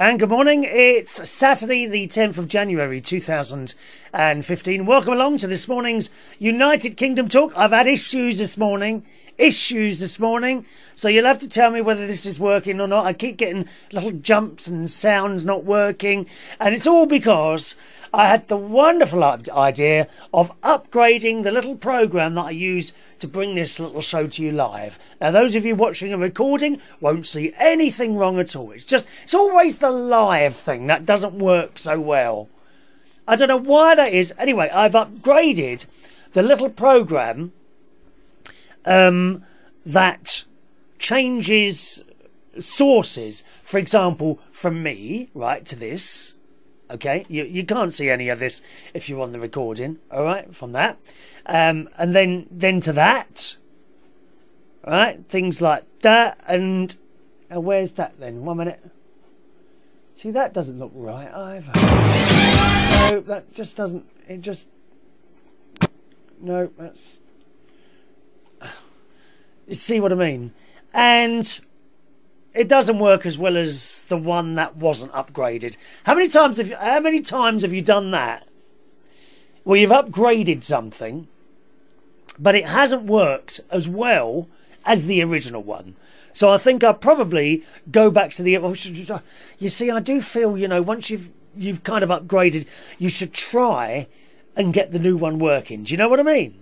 And good morning, it's Saturday the 10th of January 2015. Welcome along to this morning's United Kingdom Talk. I've had issues this morning, so you'll have to tell me whether this is working or not. I keep getting little jumps and sounds not working, and it's all because I had the wonderful idea of upgrading the little program that I use to bring this little show to you live. Now, those of you watching a recording won't see anything wrong at all. It's always the live thing that doesn't work so well. I don't know why that is. Anyway, I've upgraded the little program that changes sources, for example, from me right to this. Okay, you can't see any of this if you're on the recording, all right, from that, and then to that, all right, things like that. And where's that then? 1 minute. See, that doesn't look right either. No, that just doesn't. It just. No, that's. You see what I mean? And it doesn't work as well as the one that wasn't upgraded. How many times have you done that? Well, you've upgraded something, but it hasn't worked as well as the original one. So I think I'll probably go back to the... You see, I do feel, you know, once you've kind of upgraded, you should try and get the new one working. Do you know what I mean?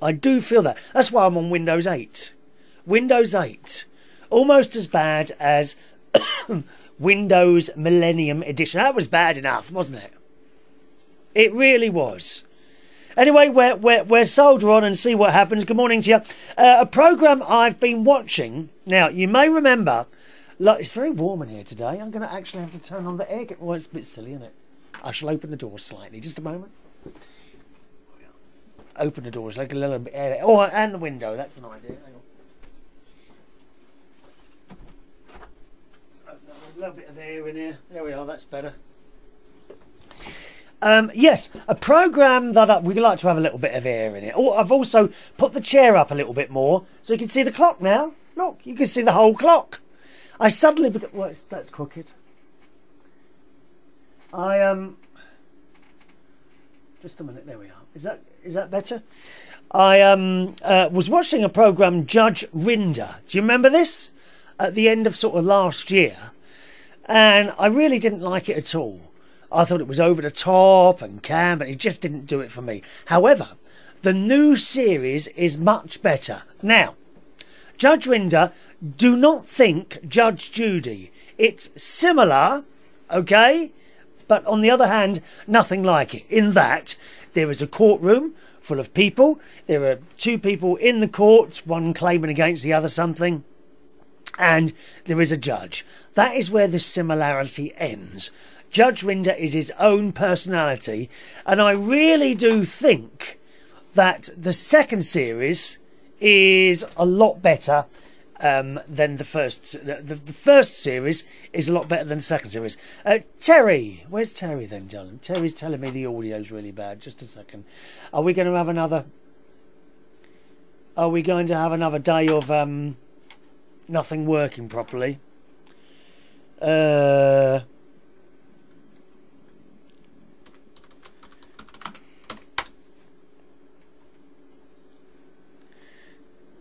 I do feel that. That's why I'm on Windows 8. Windows 8. Almost as bad as Windows Millennium Edition. That was bad enough, wasn't it? It really was. Anyway, we're soldier on and see what happens. Good morning to you. A programme I've been watching. Now, you may remember, look, it's very warm in here today. I'm going to actually have to turn on the air. Well, it's a bit silly, isn't it? I shall open the door slightly. Just a moment. Open the door. It's like a little bit air. Oh, and the window. That's an idea. Hang on. A little bit of air in here. There we are. That's better. Yes, a programme that we like to have a little bit of air in it. Oh, I've also put the chair up a little bit more, so you can see the clock now. Look, you can see the whole clock. I suddenly... Well, that's crooked. Just a minute, there we are. Is that better? I was watching a programme, Judge Rinder. Do you remember this? At the end of sort of last year. And I really didn't like it at all. I thought it was over the top and camp, but it just didn't do it for me. However, the new series is much better. Now, Judge Rinder, do not think Judge Judy. It's similar, okay? But on the other hand, nothing like it. In that, there is a courtroom full of people. There are two people in the court, one claiming against the other something. And there is a judge. That is where the similarity ends. Judge Rinder is his own personality, and I really do think that the second series is a lot better than the first. The first series is a lot better than the second series. Terry, where's Terry then, darling? Terry's telling me the audio's really bad. Just a second. Are we going to have another? Are we going to have another day of nothing working properly?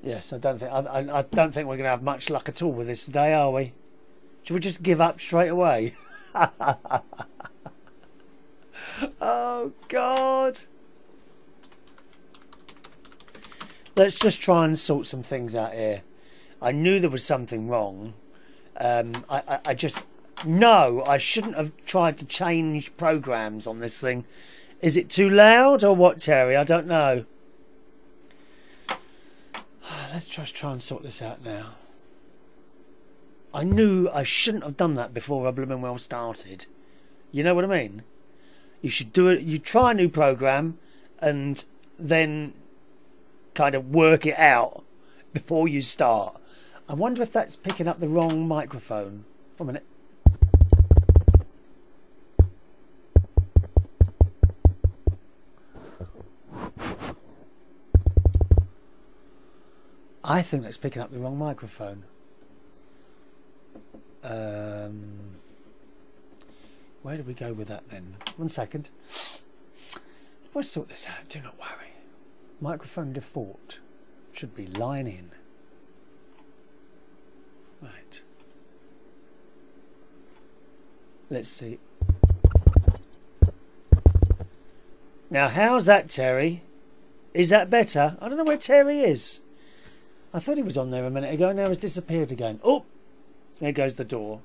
Yes, I don't think we're going to have much luck at all with this today, are we? Should we just give up straight away? Oh, God. Let's just try and sort some things out here. I knew there was something wrong. I just... No, I shouldn't have tried to change programs on this thing. Is it too loud or what, Terry? I don't know. Let's just try and sort this out now. I knew I shouldn't have done that before I blooming well started. You know what I mean? You should do it. You try a new program and then kind of work it out before you start. I wonder if that's picking up the wrong microphone. 1 minute. I think that's picking up the wrong microphone. Where do we go with that then? 1 second. We'll sort this out, do not worry. Microphone default should be line in. Right. Let's see. Now, how's that, Terry? Is that better? I don't know where Terry is. I thought he was on there a minute ago. Now he's disappeared again. Oh, there goes the door.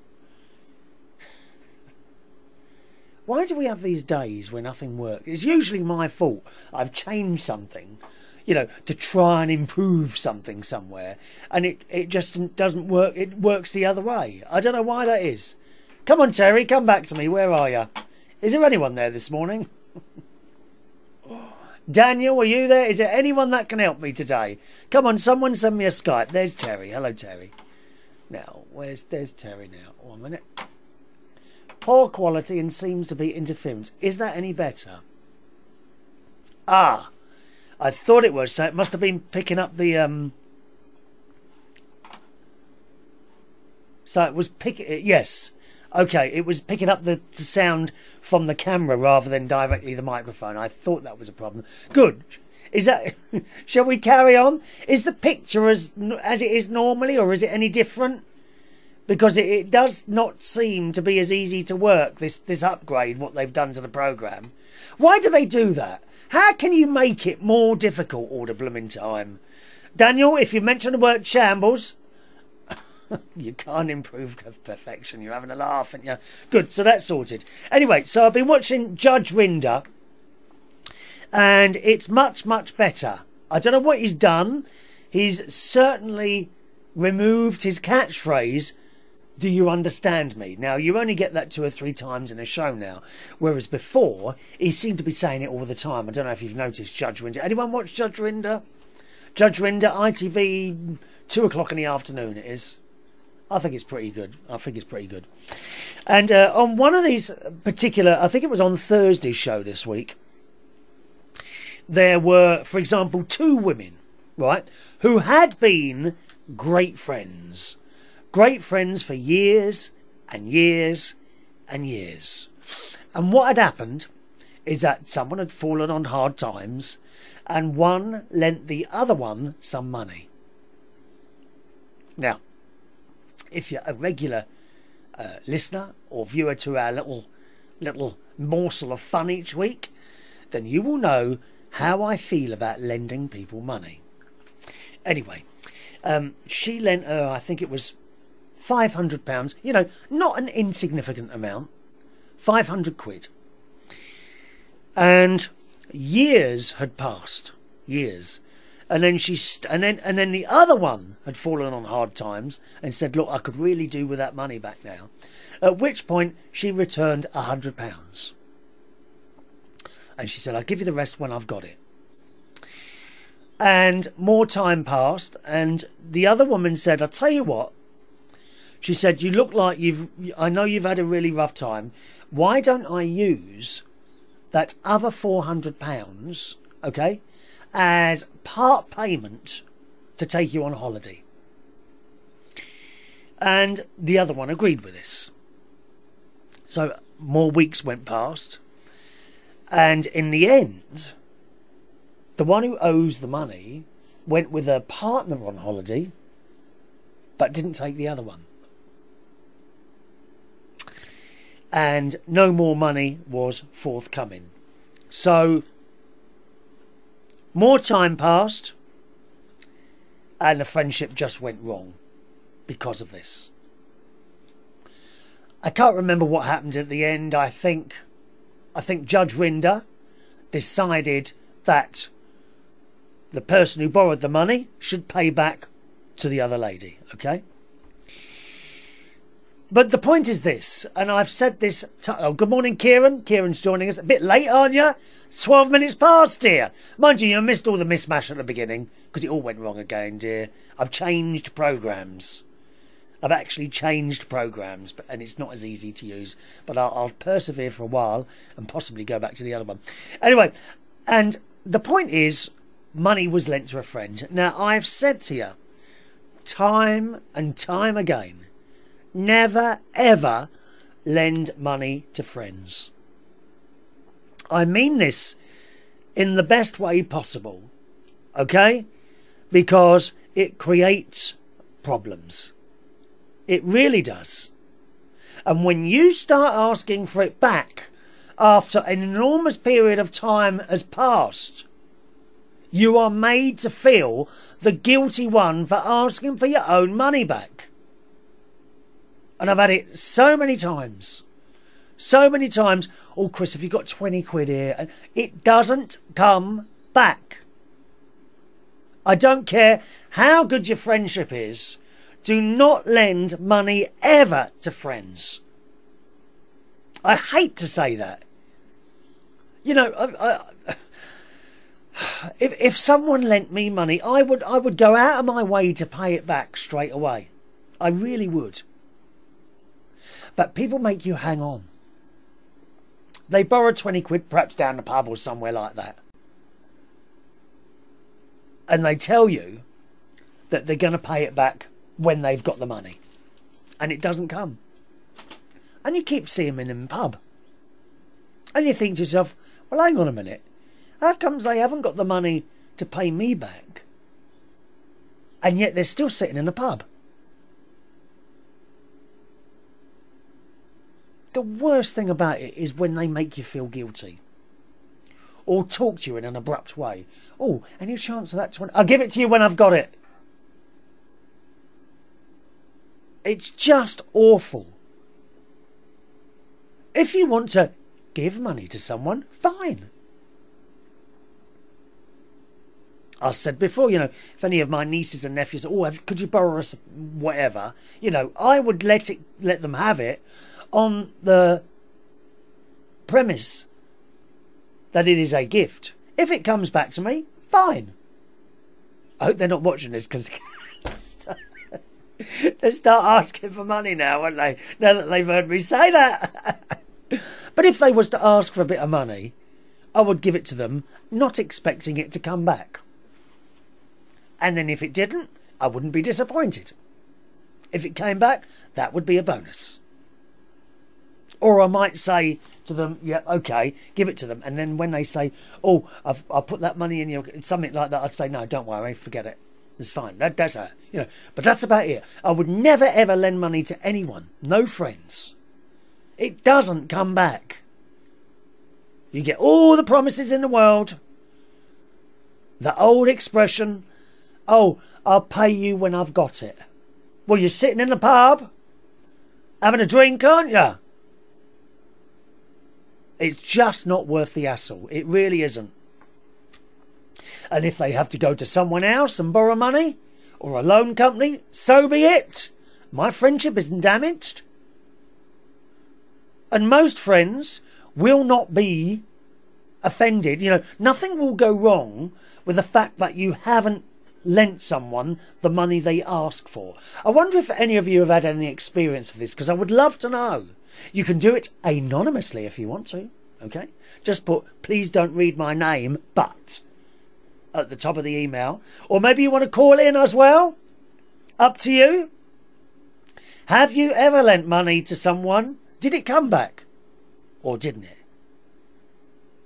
Why do we have these days where nothing works? It's usually my fault. I've changed something, you know, to try and improve something somewhere, and it just doesn't work. It works the other way. I don't know why that is. Come on, Terry, come back to me. Where are you? Is there anyone there this morning? Daniel, are you there? Is there anyone that can help me today? Come on, someone send me a Skype. There's Terry. Hello, Terry. Now, there's Terry now. 1 minute. Poor quality and seems to be interference. Is that any better? Ah, I thought it was. So it must have been picking up the... So it was picking... Yes. Okay, it was picking up the sound from the camera rather than directly the microphone. I thought that was a problem. Good. Is that... Shall we carry on? Is the picture as it is normally, or is it any different? Because it does not seem to be as easy to work, this upgrade, what they've done to the programme. Why do they do that? How can you make it more difficult all the blooming time? Daniel, if you mention the word shambles... You can't improve perfection. You're having a laugh, aren't you? Good, so that's sorted. Anyway, so I've been watching Judge Rinder, and it's much, much better. I don't know what he's done. He's certainly removed his catchphrase, "Do you understand me?" Now, you only get that 2 or 3 times in a show now, whereas before, he seemed to be saying it all the time. I don't know if you've noticed Judge Rinder. Anyone watch Judge Rinder? Judge Rinder, ITV, 2 o'clock in the afternoon it is. I think it's pretty good. I think it's pretty good. And on one of these particular, I think it was on Thursday's show this week, there were, for example, 2 women, right, who had been great friends for years and years and years. And what had happened is that someone had fallen on hard times, and one lent the other one some money. Now, if you're a regular listener or viewer to our little morsel of fun each week, then you will know how I feel about lending people money. Anyway, she lent her, I think it was £500, you know, not an insignificant amount, 500 quid. And years had passed, years. And then she, and then the other one had fallen on hard times and said, "Look, I could really do with that money back now." At which point she returned £100, and she said, "I'll give you the rest when I've got it." And more time passed, and the other woman said, "I'll tell you what," she said, "you look like you've. I know you've had a really rough time. Why don't I use that other £400, okay, as part payment to take you on holiday?" And the other one agreed with this. So more weeks went past, and in the end, the one who owes the money went with her partner on holiday, but didn't take the other one. And no more money was forthcoming. So more time passed, and the friendship just went wrong because of this. I can't remember what happened at the end. I think Judge Rinder decided that the person who borrowed the money should pay back to the other lady, okay? But the point is this, and I've said this... Oh, good morning, Kieran. Kieran's joining us. A bit late, aren't you? 12 minutes past, dear. Mind you, you missed all the mismatch at the beginning, because it all went wrong again, dear. I've changed programmes. I've actually changed programmes, and it's not as easy to use. But I'll persevere for a while and possibly go back to the other one. Anyway, and the point is, money was lent to a friend. Now, I've said to you, time and time again... Never, ever lend money to friends. I mean this in the best way possible, okay? Because it creates problems. It really does. And when you start asking for it back after an enormous period of time has passed, you are made to feel the guilty one for asking for your own money back. And I've had it so many times. So many times. Oh, Chris, have you got 20 quid here? And it doesn't come back. I don't care how good your friendship is. Do not lend money ever to friends. I hate to say that. You know, if someone lent me money, I would go out of my way to pay it back straight away. I really would. But people make you hang on. They borrow 20 quid, perhaps down the pub or somewhere like that. And they tell you that they're going to pay it back when they've got the money. And it doesn't come. And you keep seeing them in the pub. And you think to yourself, well, hang on a minute. How comes they haven't got the money to pay me back? And yet they're still sitting in the pub. The worst thing about it is when they make you feel guilty. Or talk to you in an abrupt way. Oh, any chance of that? I'll give it to you when I've got it. It's just awful. If you want to give money to someone, fine. I said before, you know, if any of my nieces and nephews, oh, could you borrow us whatever? You know, I would let them have it on the premise that it is a gift. If it comes back to me, fine. I hope they're not watching this because they start asking for money now, won't they? Now that they've heard me say that. But if they was to ask for a bit of money, I would give it to them, not expecting it to come back. And then if it didn't, I wouldn't be disappointed. If it came back, that would be a bonus. Or I might say to them, yeah, okay, give it to them. And then when they say, oh, I'll put that money in your... something like that, I'd say, no, don't worry, forget it. It's fine. That's it. You know, but that's about it. I would never, ever lend money to anyone. No friends. It doesn't come back. You get all the promises in the world. The old expression, oh, I'll pay you when I've got it. Well, you're sitting in the pub, having a drink, aren't you? It's just not worth the hassle. It really isn't. And if they have to go to someone else and borrow money, or a loan company, so be it. My friendship isn't damaged. And most friends will not be offended. You know, nothing will go wrong with the fact that you haven't lent someone the money they ask for. I wonder if any of you have had any experience of this, because I would love to know. You can do it anonymously if you want to, okay? Just put, please don't read my name, but, at the top of the email. Or maybe you want to call in as well. Up to you. Have you ever lent money to someone? Did it come back? Or didn't it?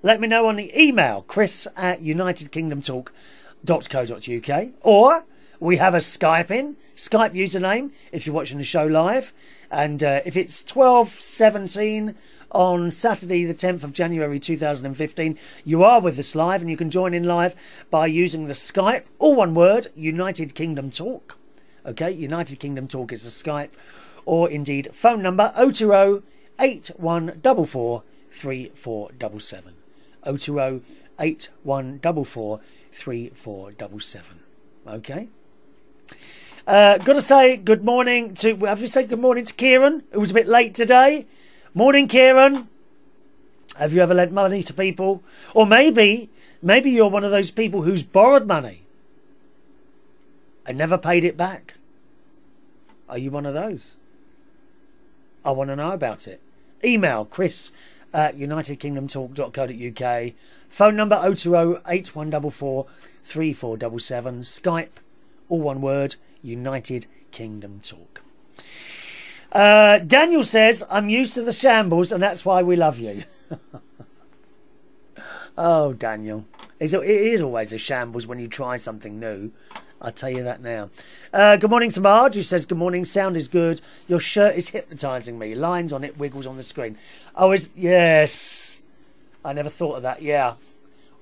Let me know on the email, chris@unitedkingdomtalk.co.uk, or we have a Skype username if you're watching the show live, and if it's 12:17 on Saturday the 10th of January 2015, you are with us live, and you can join in live by using the Skype, all one word, United Kingdom Talk. Okay, United Kingdom Talk is the Skype, or indeed phone number 020 8144 3477. 020 8144 3477. Okay. Gotta say good morning to... have you said good morning to Kieran, who was a bit late today? Morning, Kieran. Have you ever lent money to people? Or maybe you're one of those people who's borrowed money and never paid it back. Are you one of those? I want to know about it. Email chris@unitedkingdomtalk.co.uk. Phone number 020 8144 3477. Skype, all one word, United Kingdom Talk. Daniel says, I'm used to the shambles and that's why we love you. Oh, Daniel. It is always a shambles when you try something new. I'll tell you that now. Good morning to Marge, who says, good morning, sound is good. Your shirt is hypnotising me. Lines on it, wiggles on the screen. Oh, yes. I never thought of that, yeah.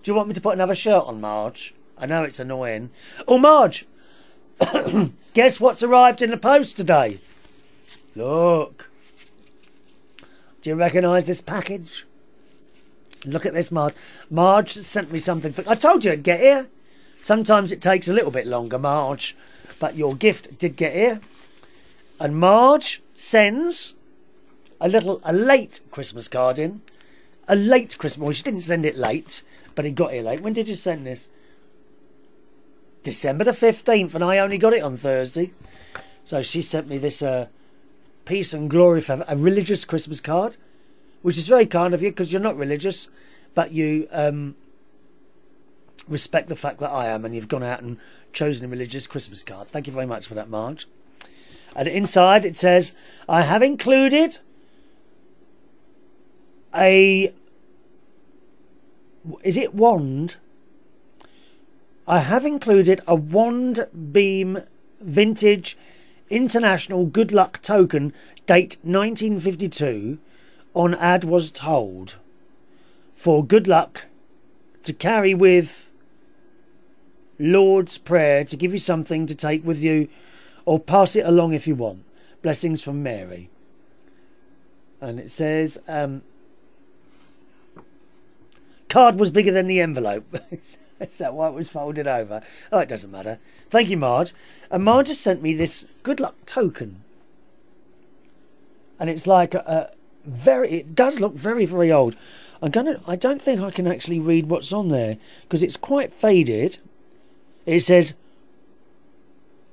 Do you want me to put another shirt on, Marge? I know it's annoying. Oh, Marge. Guess what's arrived in the post today? Look. Do you recognise this package? Look at this, Marge. Marge sent me something. I told you it'd get here. Sometimes it takes a little bit longer, Marge. But your gift did get here. And Marge sends a late Christmas card in. A late Christmas... Well, she didn't send it late, but it got here late. When did you send this? December the 15th, and I only got it on Thursday. So she sent me this Peace and Glory for a religious Christmas card. Which is very kind of you, because you're not religious, but you respect the fact that I am, and you've gone out and chosen a religious Christmas card. Thank you very much for that, Marge. And inside it says, I have included a... Is it wand? I have included a Ward Beam Vintage International Good Luck Token, date 1952... on ad was told for good luck to carry with Lord's Prayer to give you something to take with you or pass it along if you want. Blessings from Mary. And it says card was bigger than the envelope. Is that why it was folded over? Oh, it doesn't matter. Thank you, Marge. And Marge has sent me this good luck token, and it's like a it does look very, very old. I don't think I can actually read what's on there because it's quite faded. It says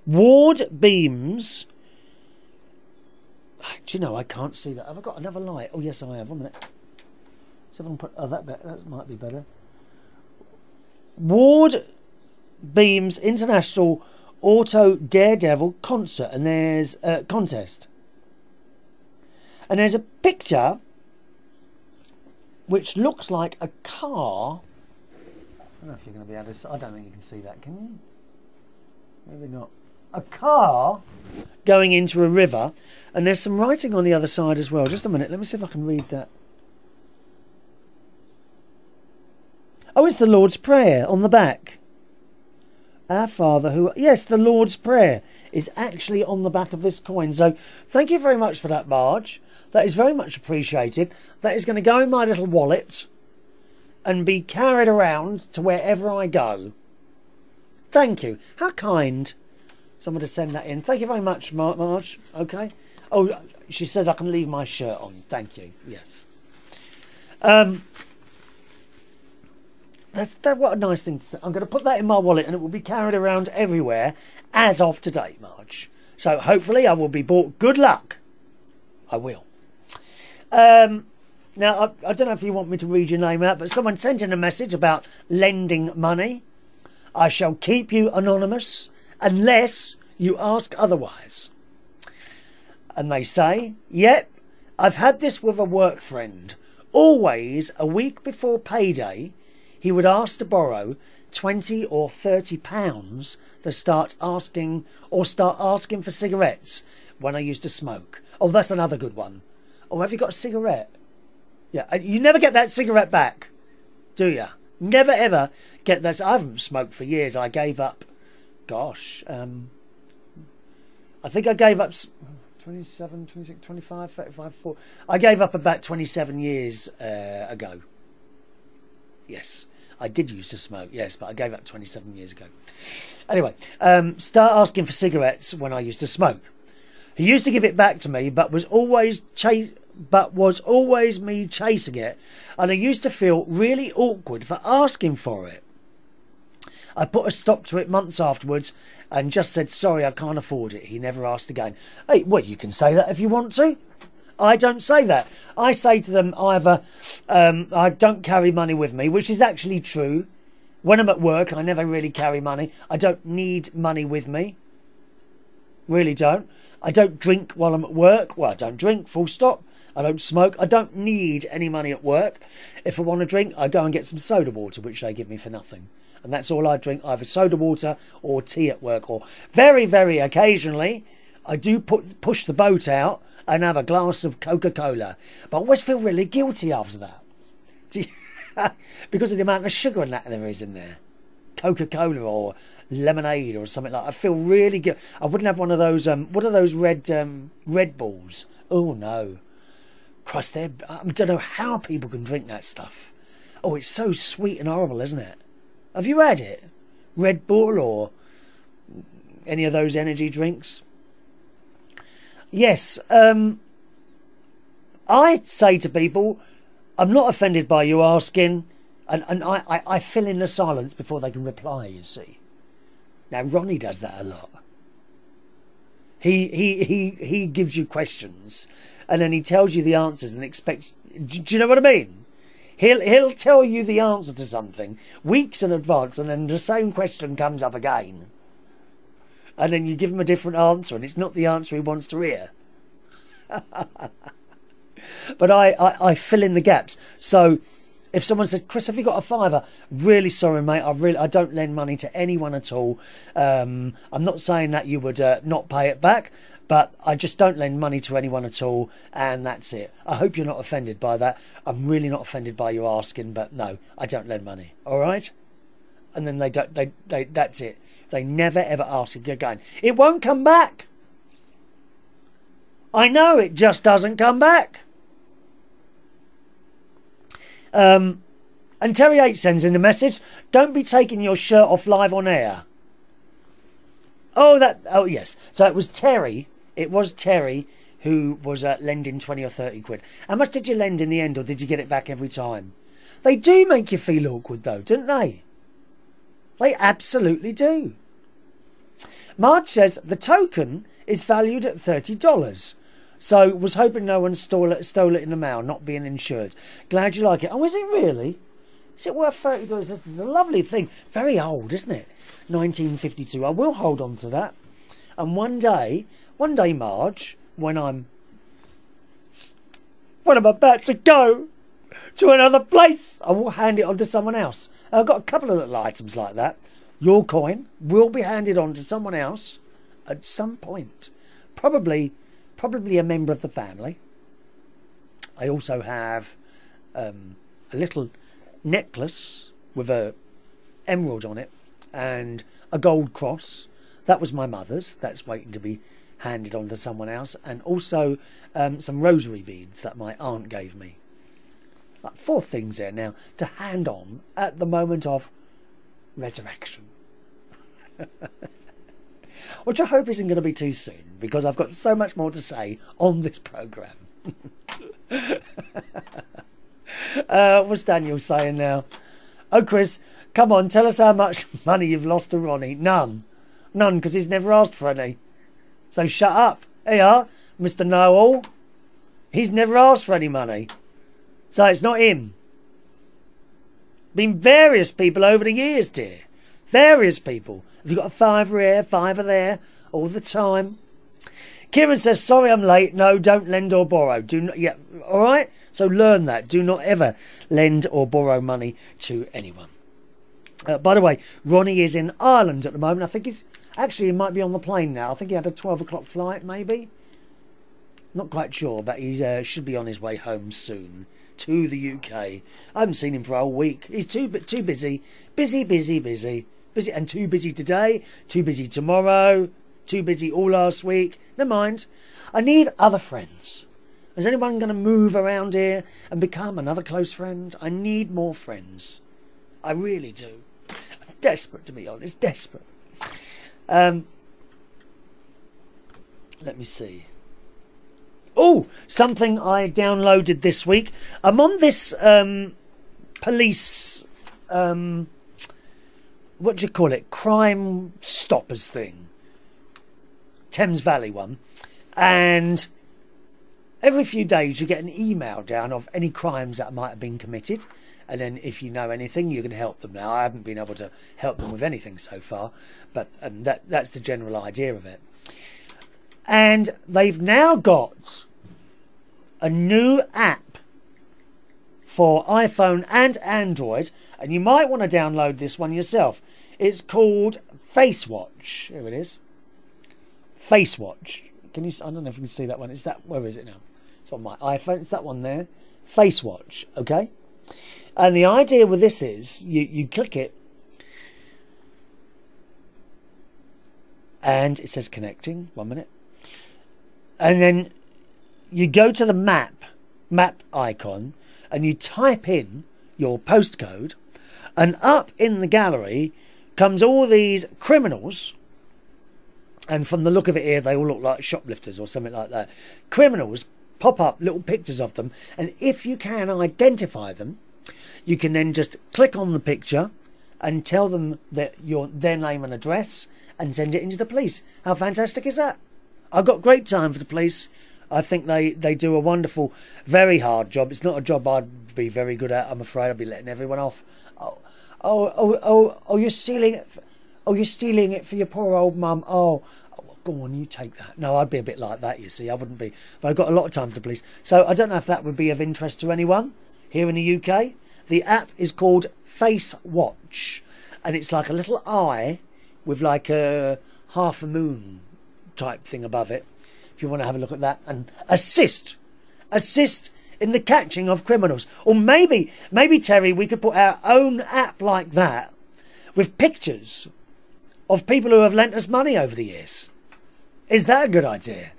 Ward Beams. Do you know, I can't see that. Have I got another light? Oh yes, I have. 1 minute. So if I can put, oh, that might be better. Ward Beams International Auto Daredevil Concert, and there's contest. And there's a picture which looks like a car. I don't know if you're going to be able to... I don't think you can see that, can you? Maybe not. A car going into a river. And there's some writing on the other side as well. Just a minute. Let me see if I can read that. Oh, it's the Lord's Prayer on the back. Our Father who... Yes, the Lord's Prayer is actually on the back of this coin. So thank you very much for that, Marge. That is very much appreciated. That is going to go in my little wallet and be carried around to wherever I go. Thank you. How kind. Someone to send that in. Thank you very much, Marge. Okay. Oh, she says I can leave my shirt on. Thank you. Yes. What a nice thing to say. I'm going to put that in my wallet and it will be carried around everywhere as of today, Marge. So hopefully I will be bought good luck. I will. Now, I don't know if you want me to read your name out, but someone sent in a message about lending money. I shall keep you anonymous unless you ask otherwise. And they say, yep, I've had this with a work friend. Always a week before payday, he would ask to borrow £20 or £30 to start asking for cigarettes when I used to smoke. Oh, that's another good one. Oh, have you got a cigarette? Yeah, you never get that cigarette back, do you? Never ever get that. I haven't smoked for years. I gave up. Gosh, I think I gave up 27, 26, 25, 35, 40. I gave up about 27 years ago. Yes, I did used to smoke, yes, but I gave up 27 years ago. Anyway, start asking for cigarettes when I used to smoke. He used to give it back to me, but was always me chasing it, and I used to feel really awkward for asking for it. I put a stop to it months afterwards and just said, sorry, I can't afford it. He never asked again. Hey, well, you can say that if you want to. I don't say that. I say to them either, I don't carry money with me, which is actually true. When I'm at work, I never really carry money. I don't need money with me. really don't. I don't drink while I'm at work. Well, I don't drink, full stop. I don't smoke. I don't need any money at work. If I want to drink, I go and get some soda water, which they give me for nothing. And that's all I drink, either soda water or tea at work. Or very, very occasionally, I do push the boat out and have a glass of Coca-Cola. But I always feel really guilty after that. Because of the amount of sugar and that there is in there. Coca-Cola or lemonade or something like that. I feel really good. I wouldn't have one of those, what are those Red Bulls? Oh no. Christ, I don't know how people can drink that stuff. Oh, it's so sweet and horrible, isn't it? Have you had it? Red Bull or any of those energy drinks? Yes, I say to people, I'm not offended by you asking, and I fill in the silence before they can reply, you see. Now, Ronnie does that a lot. He gives you questions, and then he tells you the answers and expects... Do you know what I mean? He'll tell you the answer to something weeks in advance, and then the same question comes up again. And then you give him a different answer, and it's not the answer he wants to hear. But I fill in the gaps. So if someone says, Chris, have you got a fiver? Really sorry, mate. I don't lend money to anyone at all. I'm not saying that you would not pay it back, but I just don't lend money to anyone at all. And that's it. I hope you're not offended by that. I'm really not offended by you asking, but no, I don't lend money. All right. And then they don't, that's it. They never ever ask again. It won't come back. I know it just doesn't come back. And Terry 8 sends in a message. Don't be taking your shirt off live on air. Oh yes. So it was Terry. It was Terry who was lending 20 or 30 quid. How much did you lend in the end, or did you get it back every time? They do make you feel awkward though, don't they? They absolutely do. Marge says, the token is valued at $30. So was hoping no one stole it in the mail, not being insured. Glad you like it. Oh, is it really? Is it worth $30? This is a lovely thing. Very old, isn't it? 1952. I will hold on to that. And one day, Marge, when I'm about to go to another place, I will hand it on to someone else. I've got a couple of little items like that. Your coin will be handed on to someone else at some point. Probably a member of the family. I also have a little necklace with an emerald on it and a gold cross. That was my mother's. That's waiting to be handed on to someone else. And also some rosary beads that my aunt gave me. Like 4 things there now to hand on at the moment of resurrection. Which I hope isn't going to be too soon, because I've got so much more to say on this programme. What's Daniel saying now? Oh, Chris, come on, tell us how much money you've lost to Ronnie. None. None, because he's never asked for any. So shut up. Here you are, Mr. Know-All. He's never asked for any money. So it's not him. Been various people over the years, dear. Various people. Have you got a fiver here, fiver there, all the time? Kieran says, sorry I'm late. No, don't lend or borrow. Do not. Yeah, all right? So learn that. Do not ever lend or borrow money to anyone. By the way, Ronnie is in Ireland at the moment. I think he's... Actually, he might be on the plane now. I think he had a 12 o'clock flight, maybe. Not quite sure, but he should be on his way home soon to the UK. I haven't seen him for a whole week. He's too busy. Busy and too busy today, too busy tomorrow, too busy all last week. Never mind. I need other friends. Is anyone going to move around here and become another close friend? I need more friends. I really do. I'm desperate, to be honest. Desperate. Let me see. Oh, something I downloaded this week. I'm on this police... what do you call it, Crime Stoppers thing, Thames Valley one, and every few days you get an email down of any crimes that might have been committed, and then if you know anything you can help them. Now I haven't been able to help them with anything so far, but that's the general idea of it. And they've now got a new app for iPhone and Android, and you might want to download this one yourself. It's called FaceWatch. Here it is. FaceWatch. Can you? I don't know if you can see that one. Is that? Where is it now? It's on my iPhone. It's that one there. FaceWatch. Okay. And the idea with this is you click it, and it says connecting. 1 minute, and then you go to the map icon, and you type in your postcode, and up in the gallery comes all these criminals. And from the look of it here, they all look like shoplifters or something like that. Criminals pop up, little pictures of them. And if you can identify them, you can then just click on the picture and tell them that their name and address and send it into the police. How fantastic is that? I've got great time for the police. I think they do a wonderful, very hard job. It's not a job I'd be very good at, I'm afraid. I'd be letting everyone off. Oh, you're stealing it. Oh, you're stealing it for your poor old mum. Oh, go on, you take that. No, I'd be a bit like that, you see. I wouldn't be. But I've got a lot of time for the police. So I don't know if that would be of interest to anyone here in the UK. The app is called FaceWatch. And it's like a little eye with like a half a moon type thing above it. If you want to have a look at that. And assist in the catching of criminals. Or maybe, Terry, we could put our own app like that with pictures of people who have lent us money over the years. Is that a good idea?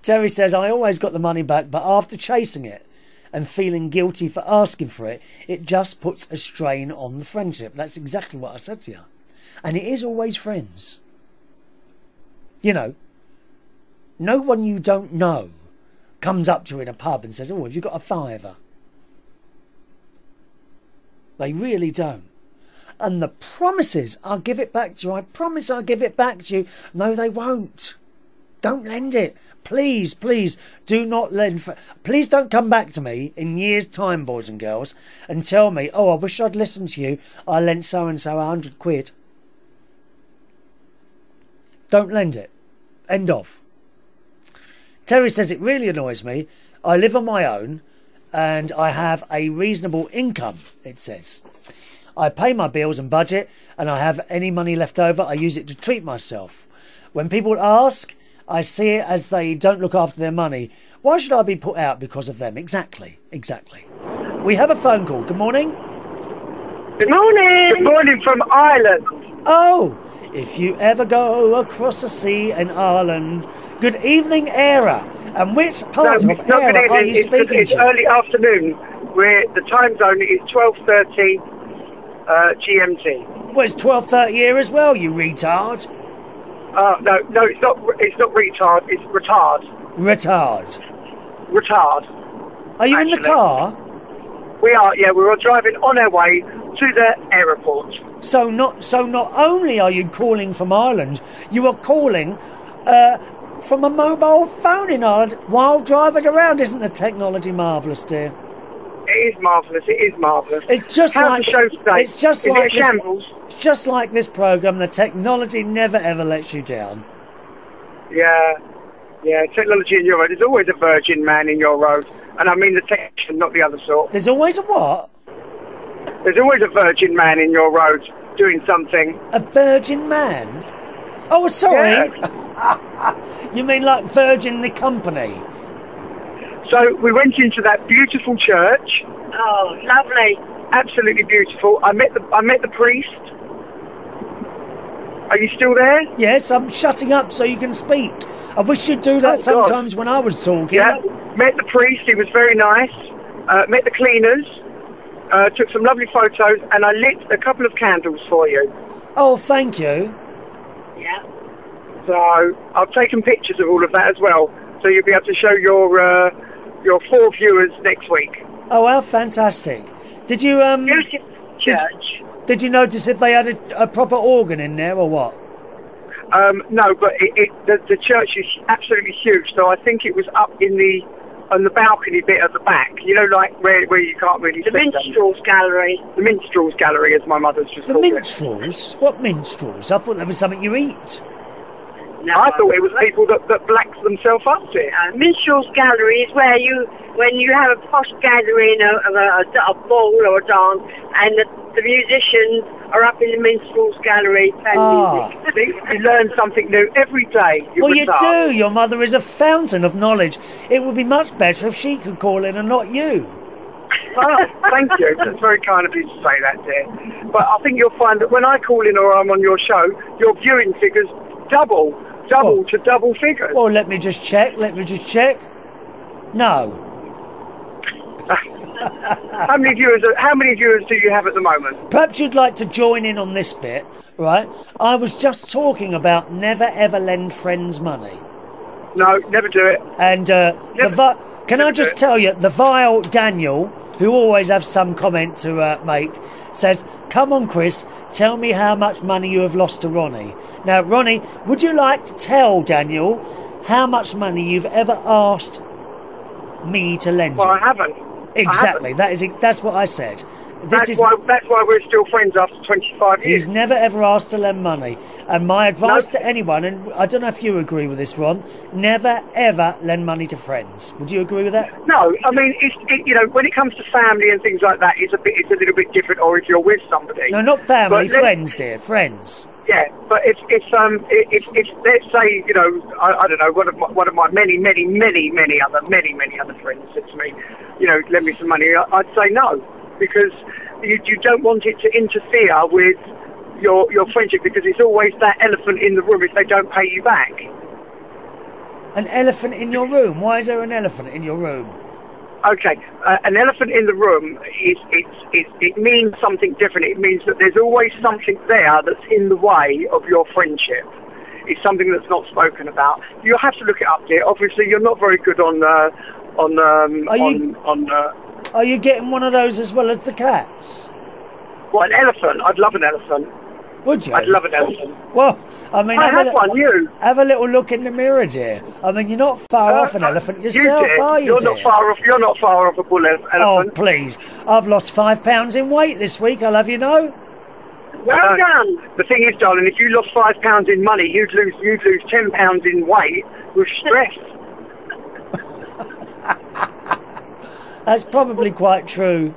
Terry says, I always got the money back, but after chasing it and feeling guilty for asking for it, it just puts a strain on the friendship. That's exactly what I said to you. And it is always friends. You know, no one you don't know comes up to you in a pub and says, oh, have you got a fiver? They really don't. And the promises, I'll give it back to you. I promise I'll give it back to you. No, they won't. Don't lend it. Please, please do not lend. Please don't come back to me in years' time, boys and girls, and tell me, oh, I wish I'd listened to you. I lent so-and-so £100. Don't lend it. End of. Terry says, it really annoys me. I live on my own and I have a reasonable income, it says. I pay my bills and budget, and I have any money left over, I use it to treat myself. When people ask, I see it as they don't look after their money. Why should I be put out because of them? Exactly, exactly. We have a phone call. Good morning. Good morning. Good morning from Ireland. Oh, if you ever go across the sea in Ireland. Good evening, Era. And which part of Era are you speaking to? It's early afternoon. The time zone is 12:30. GMT. Well, it's 12:30 here as well, you retard. No, it's not. It's not retard. It's retard. Retard. Are you actually in the car? We are. Yeah, we are driving on our way to the airport. So not only are you calling from Ireland, you are calling from a mobile phone in Ireland while driving around. Isn't the technology marvellous, dear? It is marvellous. It is marvellous. It's just like the show today. It's just like shambles. Just like this program, the technology never ever lets you down. Yeah. Technology in your road. There's always a virgin man in your road, and I mean the technician, not the other sort. There's always a what? There's always a virgin man in your road doing something. A virgin man? Oh, sorry. Yeah. You mean like Virgin the company? So we went into that beautiful church. Oh, lovely! Absolutely beautiful. I met the priest. Are you still there? Yes, I'm shutting up so you can speak. I wish you'd do that sometimes when I was talking. Yeah, met the priest. He was very nice. Met the cleaners. Took some lovely photos, and I lit a couple of candles for you. Oh, thank you. Yeah. So I've taken pictures of all of that as well, so you'll be able to show your four viewers next week. Oh, how fantastic. Did you Beautiful church. Did you notice if they had a proper organ in there or what? No, but the church is absolutely huge, so I think it was up in the on the balcony bit at the back, you know, like where you can't really see them. The Minstrels Gallery. The Minstrels Gallery, as my mother's just called it. The Minstrels? What Minstrels? I thought that was something you eat. No, I thought it was people that blacked themselves up to it. Minstrels Gallery is where you, when you have a posh gathering of a ball or a dance, and the musicians are up in the Minstrels Gallery playing music. You learn something new every day. Well, you do. Your mother is a fountain of knowledge. It would be much better if she could call in and not you. Oh, thank you. That's very kind of you to say that, dear. But I think you'll find that when I call in or I'm on your show, your viewing figures double to double figures. Well, let me just check. No. How many viewers do you have at the moment? Perhaps you'd like to join in on this bit, right? I was just talking about never ever lend friends money. No, never do it. And can I just tell you, the vile Daniel, who always have some comment to make, says, "Come on, Chris, tell me how much money you have lost to Ronnie." Now, Ronnie, would you like to tell Daniel how much money you've ever asked me to lend you? Well, I haven't. Exactly. I haven't. That's what I said. That's why we're still friends after 25 years. He's never ever asked to lend money. And my advice to anyone, and I don't know if you agree with this, Ron, never ever lend money to friends. Would you agree with that? No, I mean, you know, when it comes to family and things like that, it's a little bit different. Or if you're with somebody. No, not family, friends, dear, friends. Yeah, but it's let's say, you know, I don't know, one of my many other friends said to me, you know, lend me some money. I'd say no. Because you don't want it to interfere with your friendship, because it's always that elephant in the room if they don't pay you back. An elephant in your room? Why is there an elephant in your room? Okay, an elephant in the room it means something different. It means that there's always something there that's in the way of your friendship. It's something that's not spoken about. You'll have to look it up, dear. Obviously, you're not very good Are you getting one of those as well as the cats? Well, an elephant. I'd love an elephant. Would you? I'd love an elephant. Well, I mean... Have a little look in the mirror, dear. I mean, you're not far off an elephant yourself, are you, dear? You're not far off a bull elephant. Oh, please. I've lost 5 pounds in weight this week, I'll have you know. Well done. The thing is, darling, if you lost 5 pounds in money, you'd lose 10 pounds in weight with stress. That's probably quite true.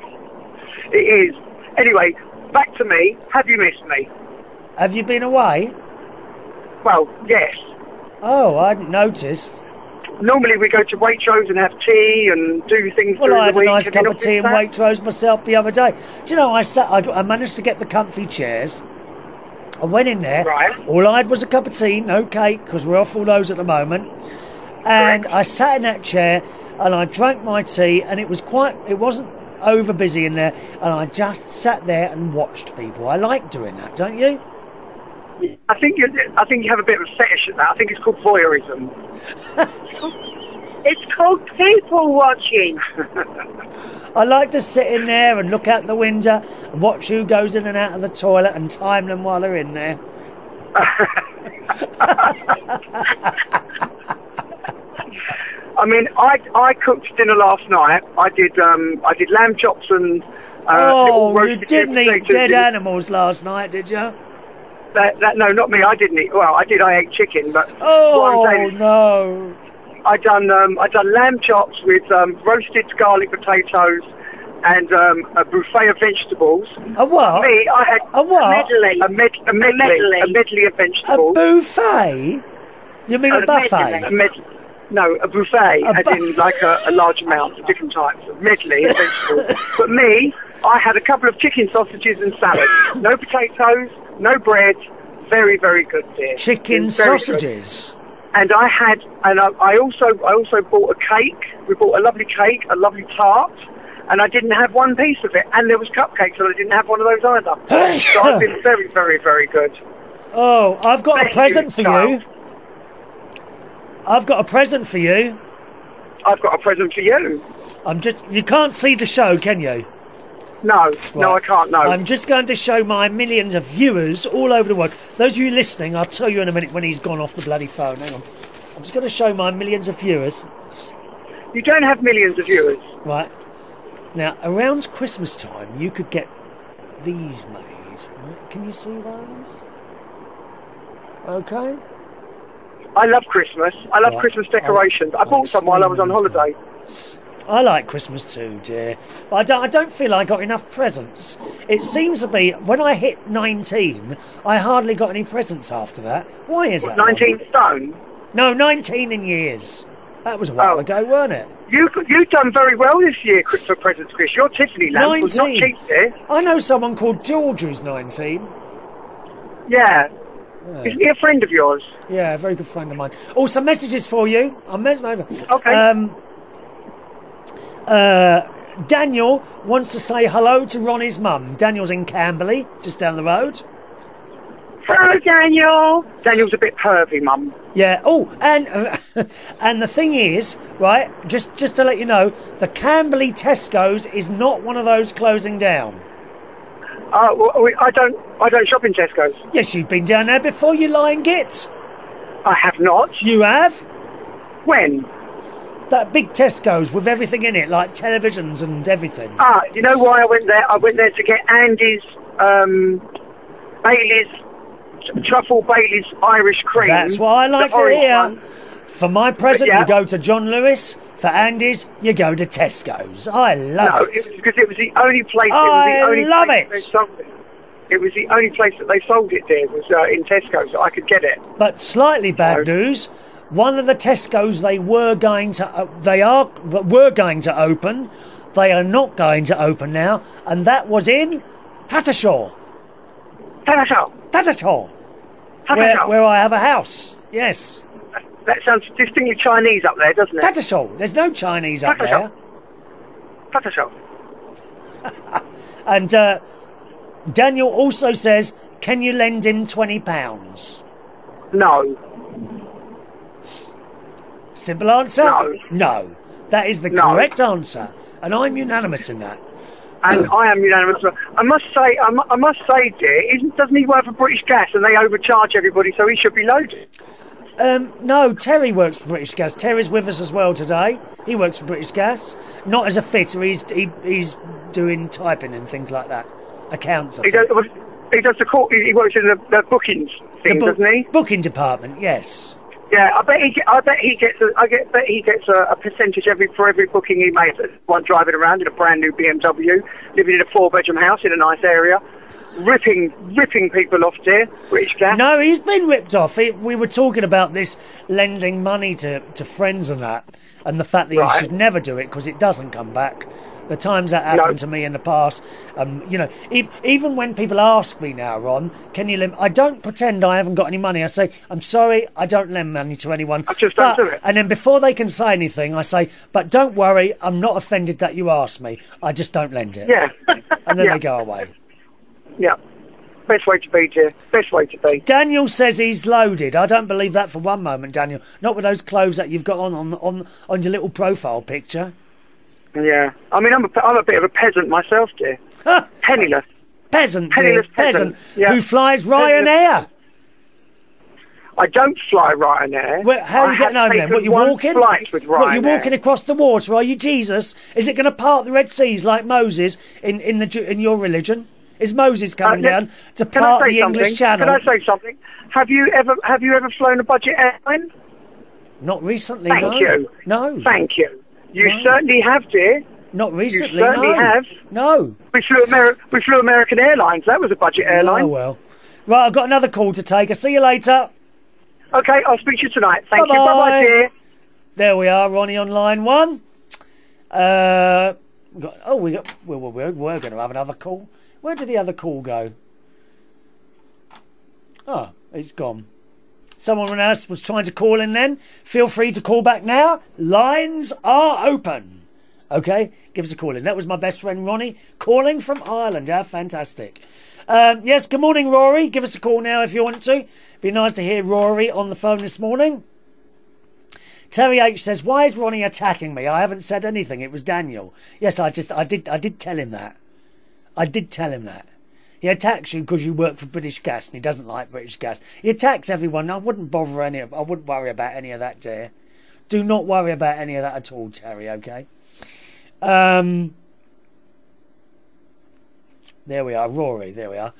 It is. Anyway, back to me. Have you missed me? Have you been away? Well, yes. Oh, I hadn't noticed. Normally we go to Waitrose and have tea and do things. Well, I had a nice cup of tea in Waitrose myself the other day. Do you know, I managed to get the comfy chairs. I went in there. Right. All I had was a cup of tea, no cake, because we're off all those at the moment. And correct. I sat in that chair and I drank my tea, and it wasn't over busy in there, and I just sat there and watched people. I like doing that, don't you? I think you have a bit of a fetish at that. I think it's called voyeurism. It's called people watching. I like to sit in there and look out the window and watch who goes in and out of the toilet and time them while they're in there. I mean, I cooked dinner last night. I did lamb chops and you didn't eat dead animals last night, did you? No, not me. I didn't eat. Well, I did. I ate chicken, but what I'm saying is, no! I done lamb chops with roasted garlic potatoes and a buffet of vegetables. A what? Me, I had a what? A medley of vegetables. A buffet? You mean a buffet? No, a buffet, as in like a large amount of different types of medley and vegetables. But me, I had a couple of chicken sausages and salad. No potatoes, no bread. Very, very good, dear. Chicken sausages. Good. And I also bought a cake. We bought a lovely cake, a lovely tart, and I didn't have one piece of it. And there was cupcakes, and I didn't have one of those either. So I've been very, very, very good. Oh, I've got a present for you. I've got a present for you. I've got a present for you. You can't see the show, can you? No, right. No, I can't, no. I'm just going to show my millions of viewers all over the world. Those of you listening, I'll tell you in a minute when he's gone off the bloody phone. Hang on. I'm just going to show my millions of viewers. You don't have millions of viewers. Right. Now, around Christmas time, you could get these made. Right? Can you see those? Okay. I love Christmas. I love Christmas decorations. I bought some while I was on holiday. I like Christmas too, dear. But I don't feel I got enough presents. It seems to be, when I hit 19, I hardly got any presents after that. Why is that? 19 stone? No, 19 in years. That was a while ago, weren't it? You've done very well this year for presents, Chris. Your Tiffany lamp was not cheap, dear. I know someone called George who's 19. Yeah. Isn't he a friend of yours? Yeah, a very good friend of mine. Oh, some messages for you. I'll mess them over. Okay. Daniel wants to say hello to Ronnie's mum. Daniel's in Camberley, just down the road. Hello, Daniel. Daniel's a bit pervy, mum. Yeah. Oh, and the thing is, right? Just to let you know, the Camberley Tesco's is not one of those closing down. Well, I don't shop in Tesco's. Yes, you've been down there before, you lying git. I have not. You have? When? That big Tesco's with everything in it, like televisions and everything. Ah, you know why I went there? I went there to get Andy's, Truffle Bailey's Irish cream. That's what I like to hear. One. For my present, you go to John Lewis. For Andy's, you go to Tesco's. I love it. No, because it was the only place. It was the only place that they sold it. There was in Tesco's that I could get it. But slightly bad news. One of the Tesco's they were going to, were going to open. They are not going to open now, and that was in Tattershall. Tattershall. Where I have a house. Yes. That sounds distinctly Chinese up there, doesn't it? Tattershall. There's no Chinese up there. Tattershall. And Daniel also says, can you lend him £20? No. Simple answer? No. No. That is the correct answer. And I'm unanimous in that. And I am unanimous. I must say, dear, doesn't he work for British Gas and they overcharge everybody, so he should be loaded? No, Terry works for British Gas. Terry's with us as well today. He works for British Gas. Not as a fitter, he's doing typing and things like that. Accounts, I think. He does the court, he works in the bookings thing, doesn't he? Booking department, yes. Yeah, I bet he gets a percentage for every booking he makes. One driving around in a brand new BMW, living in a 4-bedroom house in a nice area, ripping people off, dear. British Gas. No, he's been ripped off. We were talking about this lending money to friends and that, and the fact that you should never do it because it doesn't come back. The times that happened to me in the past, you know, even when people ask me now, Ron, can you lend? I don't pretend I haven't got any money. I say, I'm sorry, I don't lend money to anyone. I just don't do it. And then before they can say anything, I say, but don't worry, I'm not offended that you asked me. I just don't lend it. Yeah. And then they go away. Yeah. Best way to be, dear. Best way to be. Daniel says he's loaded. I don't believe that for one moment, Daniel. Not with those clothes that you've got on your little profile picture. Yeah, I mean, I'm a bit of a peasant myself, dear. Penniless. Peasant, penniless dear. Peasant. Yeah. Who flies Ryanair? I don't fly Ryanair. Well, how are you getting home then? What, you walking? Flight with Ryanair. What, you walking across the water? Are you Jesus? Is it going to part the Red Seas like Moses in your religion? Is Moses coming down to part the English Channel? Can I say something? Have you ever flown a budget airline? Not recently. Thank you. No. Thank you. You certainly have, dear. Not recently, no. You certainly have. No. We flew American Airlines. That was a budget airline. Oh, well. Right, I've got another call to take. I'll see you later. Okay, I'll speak to you tonight. Thank you. Bye-bye, dear. There we are, Ronnie on line one. We're going to have another call. Where did the other call go? Oh, it's gone. Someone else was trying to call in then. Feel free to call back now. Lines are open. Okay, give us a call in. That was my best friend Ronnie calling from Ireland. How fantastic. Yes, good morning, Rory. Give us a call now if you want to. Be nice to hear Rory on the phone this morning. Terry H says, why is Ronnie attacking me? I haven't said anything. It was Daniel. Yes, I did tell him that. I did tell him that. He attacks you because you work for British Gas and he doesn't like British Gas. He attacks everyone. I wouldn't worry about any of that, dear. Do not worry about any of that at all, Terry, okay? There we are, Rory, there we are.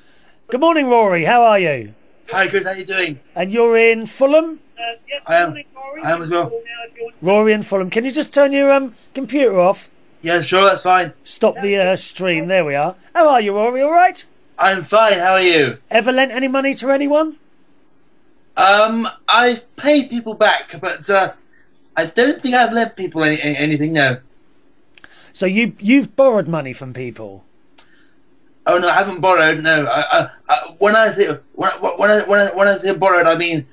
Good morning, Rory, how are you? Hi, good, how are you doing? And you're in Fulham? Yes, I am. Morning, Rory. I am as well. Rory in Fulham. Can you just turn your computer off? Yeah, sure, that's fine. Stop the stream, there we are. How are you, Rory, all right? I'm fine, how are you? Ever lent any money to anyone? I've paid people back, but I don't think I've lent people anything, no. So you've borrowed money from people? Oh no, I haven't borrowed. No, when I say borrowed, I mean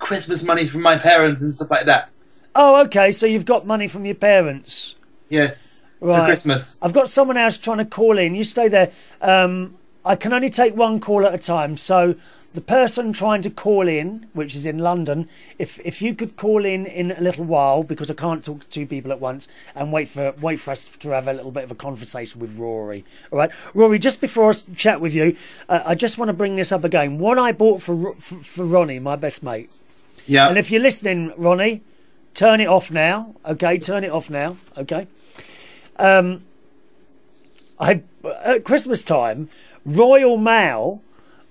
Christmas money from my parents and stuff like that. Oh, okay. So you've got money from your parents? Yes. Right. For Christmas. I've got someone else trying to call in. You stay there. I can only take one call at a time. So the person trying to call in, which is in London, if you could call in a little while, because I can't talk to two people at once, and wait for us to have a little bit of a conversation with Rory. All right, Rory. Just before I chat with you, I just want to bring this up again. What I bought for Ronnie, my best mate. Yeah. And if you're listening, Ronnie, turn it off now. Okay, turn it off now. Okay. At Christmas time, Royal Mail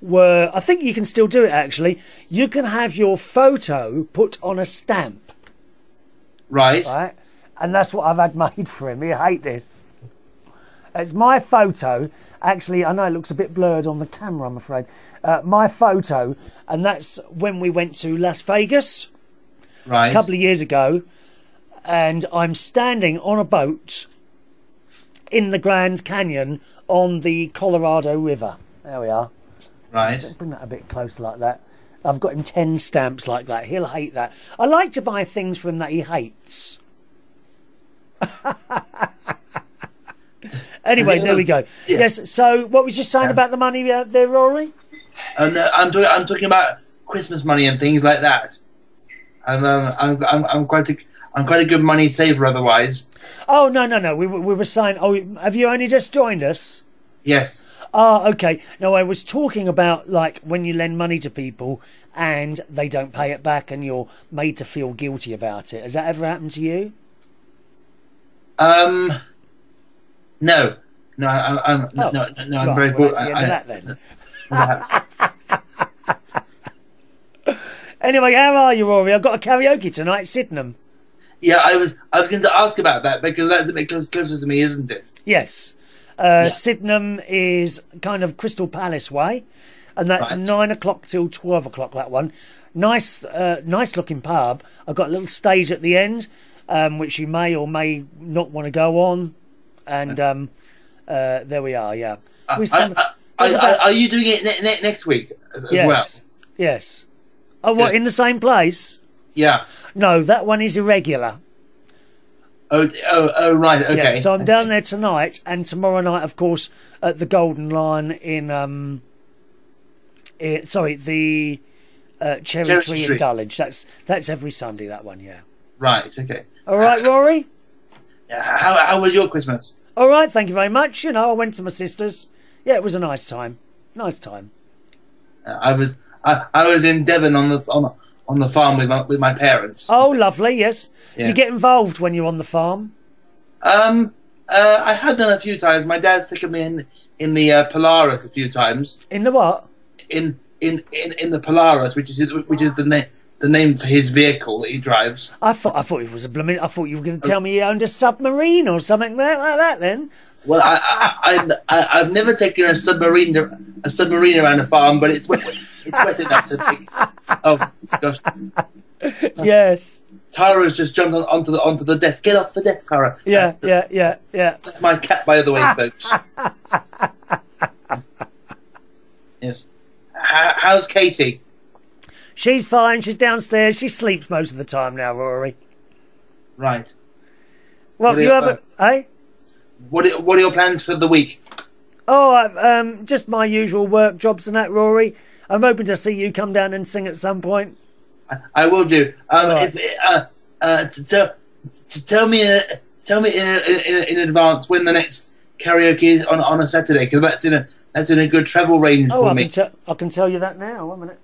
were, I think you can still do it actually, you can have your photo put on a stamp. Right. Right. And that's what I've had made for him. He hates this. It's my photo. Actually, I know it looks a bit blurred on the camera, I'm afraid. My photo, and that's when we went to Las Vegas. Right. A couple of years ago. And I'm standing on a boat in the Grand Canyon on the Colorado River. There we are. Right. Bring that a bit closer like that. I've got him 10 stamps like that. He'll hate that. I like to buy things for him that he hates. Anyway, there we go. Yeah. Yes. So, what was you saying about the money there, Rory? No, I'm talking about Christmas money and things like that. I'm quite a good money saver otherwise. Oh no. We were saying. Oh, have you only just joined us? Yes. Ah, okay. No, I was talking about, like, when you lend money to people and they don't pay it back and you're made to feel guilty about it. Has that ever happened to you? No. No, I'm very good. That's the end of that, then. Anyway, how are you, Rory? I've got a karaoke tonight at Sydenham. Yeah, I was going to ask about that because that's a bit closer to me, isn't it? Yes. Yeah. Sydenham is kind of Crystal Palace way, and that's right. 9 o'clock till 12 o'clock. That one, nice looking pub. I've got a little stage at the end, which you may or may not want to go on. And there we are. Yeah. Are you doing it next week as well? Yes. Oh, what, in the same place? Yeah. No, that one is irregular. Oh, right, okay. Yeah, so I'm down there tonight, and tomorrow night, of course, at the Golden Lion in, Cherry Tree in Dulwich. That's every Sunday, that one, yeah. Right, okay. All right, Rory? How was your Christmas? All right, thank you very much. You know, I went to my sister's. Yeah, it was a nice time. Nice time. I was in Devon on the farm with my parents. Oh, lovely, yes. Yes. Do you get involved when you're on the farm? I have done a few times. My dad's taken me in the Polaris a few times. In the what? In the Polaris, which is the name for his vehicle that he drives. I thought it was a blooming. I thought you were going to tell me you owned a submarine or something like that. Then. Well, I've never taken a submarine around the farm, but it's wet. It's wet enough to be. Oh gosh. Yes. Tara's just jumped onto the desk. Get off the desk, Tara. Yeah, yeah. That's my cat, by the way, folks. Yes. How's Katie? She's fine. She's downstairs. She sleeps most of the time now, Rory. Right. Well, what are your plans for the week? Oh, just my usual work jobs and that, Rory. I'm hoping to see you come down and sing at some point. I will do. Right. Tell me in advance when the next karaoke is on a Saturday, because that's in a good travel range for me. I can tell you that now. One minute.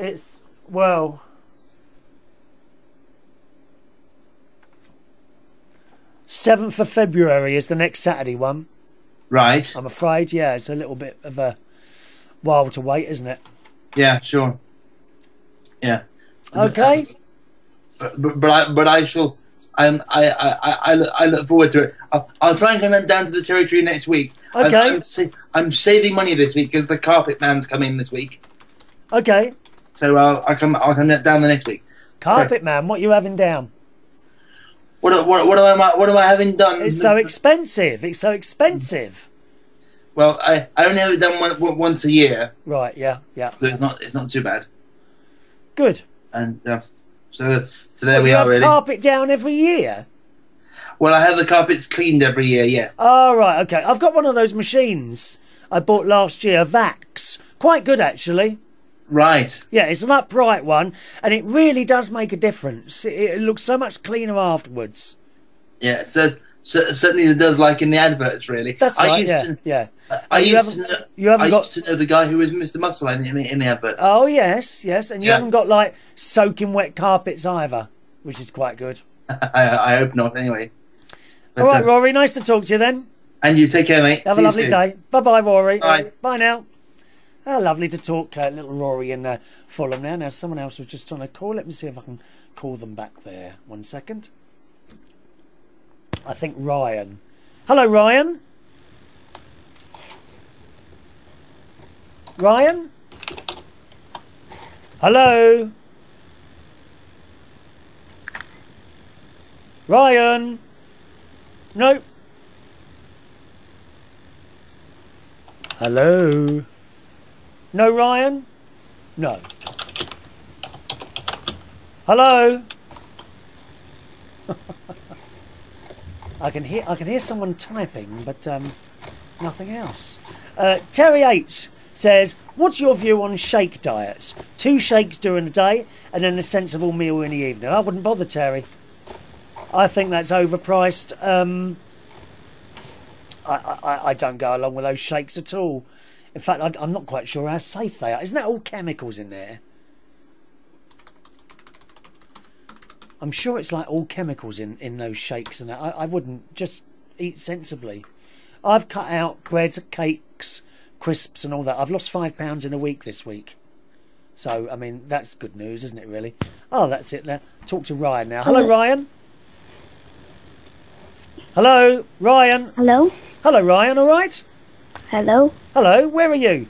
It's, well, February 7th is the next Saturday one. Right. I'm afraid, yeah, it's a little bit of a while to wait, isn't it? Yeah, sure. Yeah. Okay. But I shall. I look forward to it. I'll try and come down to the territory next week. Okay. I'm saving money this week because the carpet man's coming this week. Okay. So I'll come down the next week. Carpet man, what are you having down? What am I having done? It's so expensive. It's so expensive. Well, I only have it done once a year. Right. Yeah. Yeah. So it's not too bad. Good. And so there we are. Really. Carpet down every year. Well, I have the carpets cleaned every year. Yes. Oh, right. Okay. I've got one of those machines I bought last year, Vax. Quite good actually. Right. Yeah, it's an upright one, and it really does make a difference. It looks so much cleaner afterwards. Yeah, so certainly it does, like in the adverts, really. That's right. I used to know the guy who was Mr. Muscle in the adverts. Oh yes, yes, and you haven't got like soaking wet carpets either, which is quite good. I hope not. Anyway. But, all right, Rory. Nice to talk to you then. And you take care, mate. Have a lovely day. Bye, bye, Rory. Bye. Bye now. Oh, lovely to talk, little Rory in Fulham there. Now, someone else was just on a call. Let me see if I can call them back there. 1 second. I think Ryan. Hello, Ryan. Ryan? Hello? Ryan? Nope. Hello? No, Ryan? No. Hello? I can hear someone typing, but nothing else. Terry H says, what's your view on shake diets? 2 shakes during the day and then a sensible meal in the evening. I wouldn't bother, Terry. I think that's overpriced. I don't go along with those shakes at all. In fact, I'm not quite sure how safe they are. Isn't that all chemicals in there? I'm sure it's like all chemicals in those shakes and that. I wouldn't. Just eat sensibly. I've cut out bread, cakes, crisps and all that. I've lost 5 pounds in a week this week. So, I mean, that's good news, isn't it, really? Oh, that's it there. Talk to Ryan now. Hello, Ryan. Hello, Ryan. Hello. Hello, Ryan. All right? Hello. Hello, where are you?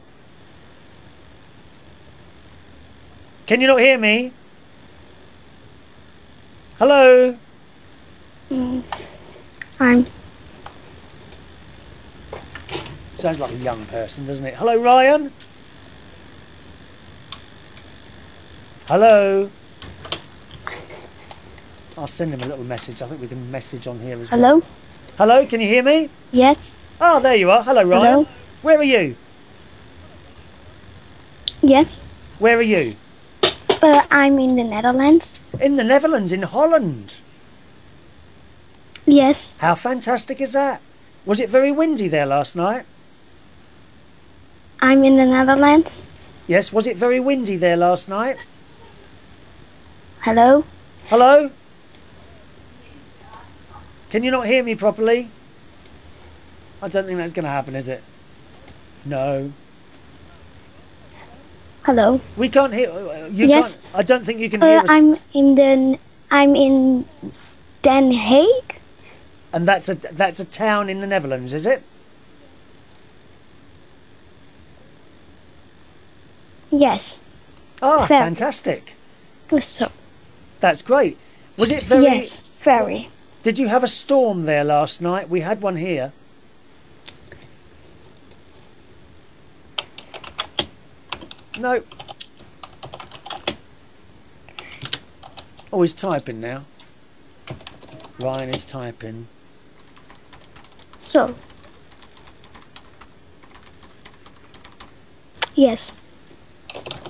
Can you not hear me? Hello? Hi. Sounds like a young person, doesn't it? Hello, Ryan? Hello? I'll send him a little message. I think we can message on here as well. Hello? Hello, can you hear me? Yes. Oh, there you are. Hello, Ryan. Hello. Where are you? Yes. Where are you? I'm in the Netherlands. In the Netherlands, in Holland? Yes. How fantastic is that? Was it very windy there last night? I'm in the Netherlands. Yes, was it very windy there last night? Hello? Hello? Can you not hear me properly? I don't think that's going to happen, is it? No. Hello. We can't hear. You yes. Can't, I don't think you can hear us. I'm in Den Haag. And that's a town in the Netherlands, is it? Yes. Ah, very. Fantastic. So. That's great. Was it very? Yes, very. Did you have a storm there last night? We had one here. No. Oh, he's typing now. Ryan is typing. So. Yes.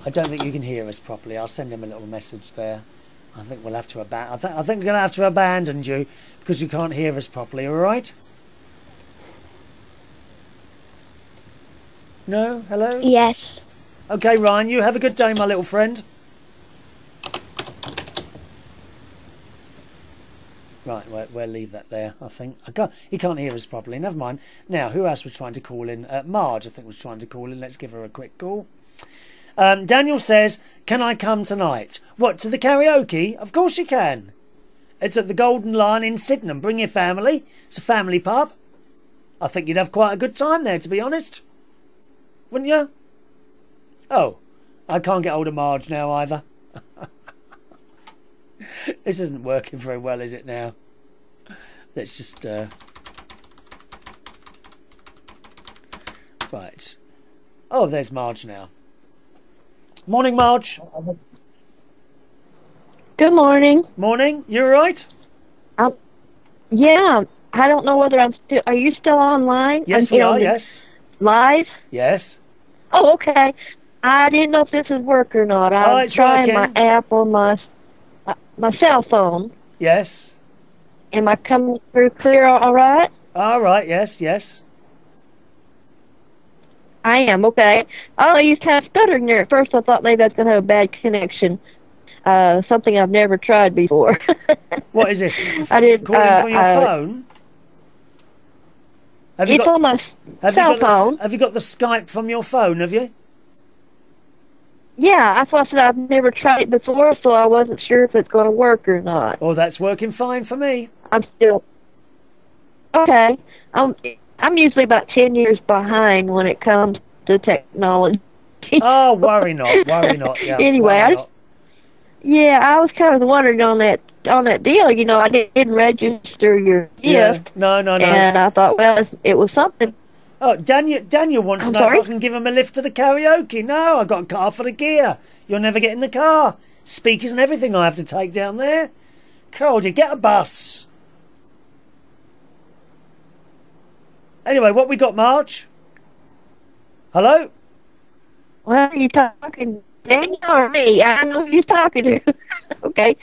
I don't think you can hear us properly. I'll send him a little message there. I think we'll have to abandon. I think we're going to have to abandon you because you can't hear us properly. All right? No. Hello. Yes. Okay, Ryan, you have a good day, my little friend. Right, we'll leave that there, I think. He can't hear us properly. Never mind. Now, who else was trying to call in? Marge, I think, was trying to call in. Let's give her a quick call. Daniel says, can I come tonight? What, to the karaoke? Of course you can. It's at the Golden Lion in Sydenham. Bring your family. It's a family pub. I think you'd have quite a good time there, to be honest. Wouldn't you? Oh, I can't get hold of Marge now either. This isn't working very well, is it now? Let's just... Right. Oh, there's Marge now. Morning, Marge. Good morning. Morning. You all right? Yeah. I don't know whether I'm still... Are you still online? Yes, we are, yes. Live? Yes. Oh, okay. I didn't know if this would work or not. I'm trying my app on my cell phone. Yes. Am I coming through clear all right? All right, yes, yes. I am, okay. Oh, you kind of stuttered near at first. I thought maybe that's going to have a bad connection. Something I've never tried before. What is this? I did calling from your phone. It's on my cell phone. Have you got the Skype from your phone? Have you? Yeah, that's why I said I've never tried it before, so I wasn't sure if it's going to work or not. Oh, that's working fine for me. I'm still okay. I'm usually about 10 years behind when it comes to technology. Oh, worry not, worry not. Yeah, anyway, yeah, I was kind of wondering on that deal. You know, I didn't register your gift. Yeah. No. And I thought, well, it was something. Oh, Daniel wants to know if I can give him a lift to the karaoke. No, I got a car for the gear. You'll never get in the car. Speakers and everything I have to take down there. Cold, you get a bus. Anyway, what we got, Marge? Hello. Well, are you talking? Daniel or me? I don't know who you're talking to. Okay.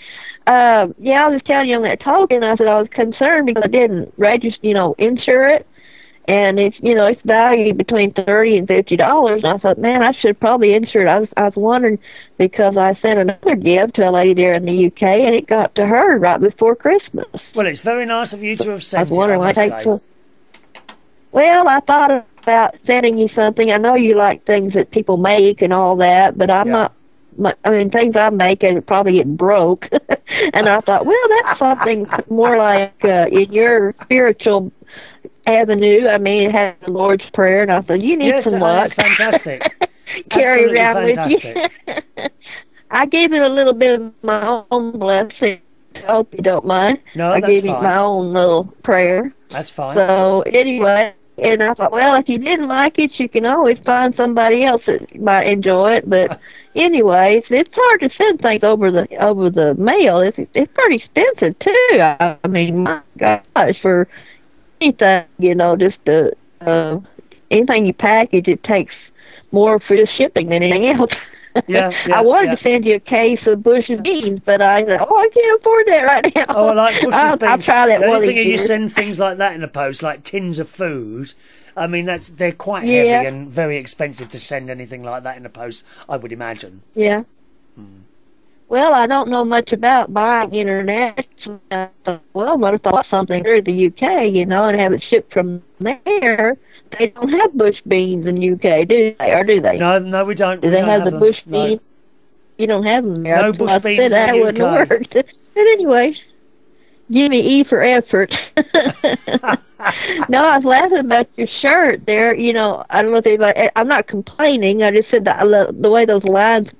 Yeah, I was telling you on that token. I said I was concerned because I didn't register, you know, insure it. And it's, you know, it's valued between $30 and $50. And I thought, man, I should probably insure it. I was wondering because I sent another gift to a lady there in the UK and it got to her right before Christmas. Well, it's very nice of you to have sent it. I was wondering why it takes so... Well, I thought about sending you something. I know you like things that people make and all that, but I'm not, I mean, things I make and probably get broke. And I thought, well, that's something more like in your spiritual avenue. I mean, it has the Lord's Prayer, and I thought, you need some luck. Yes, that's fantastic. Carry around with you. I gave it a little bit of my own blessing. I hope you don't mind. No, that's fine. I gave it my own little prayer. That's fine. So, anyway... And I thought, well, if you didn't like it, you can always find somebody else that might enjoy it. But anyway, it's hard to send things over the mail. It's pretty expensive too. I mean, my gosh, for anything, you know, just the anything you package, it takes more for the shipping than anything else. Yeah, I wanted to send you a case of Bush's beans, but I said, oh, I can't afford that right now. Oh, I like Bush's beans. I'll try that one. The only thing is you send things like that in the post, like tins of food. I mean, they're quite heavy and very expensive to send anything like that in the post, I would imagine. Yeah. Hmm. Well, I don't know much about buying international. I thought, well, I would have thought something here in the UK, you know, and have it shipped from there. They don't have bush beans in the UK, do they? Or do they? No, we don't. Do they have the bush beans? You don't have them there. No bush beans in the UK. That wouldn't work. But anyway, give me E for effort. No, I was laughing about your shirt there. You know, I don't know if anybody... I'm not complaining. I just said that I love the way those lines...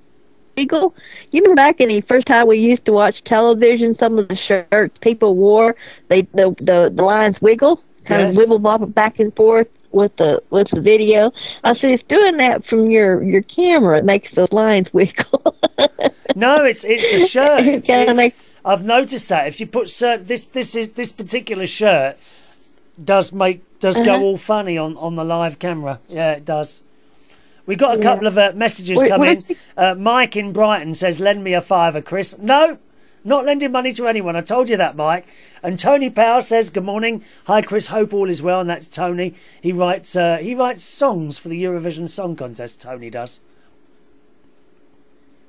You remember back in the first time we used to watch television, some of the shirts people wore, the lines wiggle, kind of wibble bobble back and forth with the video. I said, it's doing that from your camera. It makes those lines wiggle. No, it's the shirt. I've noticed that if you put this particular shirt does go all funny on the live camera. Yeah, it does. We got a couple of messages coming. Mike in Brighton says, lend me a fiver, Chris. No, not lending money to anyone. I told you that, Mike. And Tony Powell says, good morning. Hi, Chris. Hope all is well. And that's Tony. He writes songs for the Eurovision Song Contest, Tony does.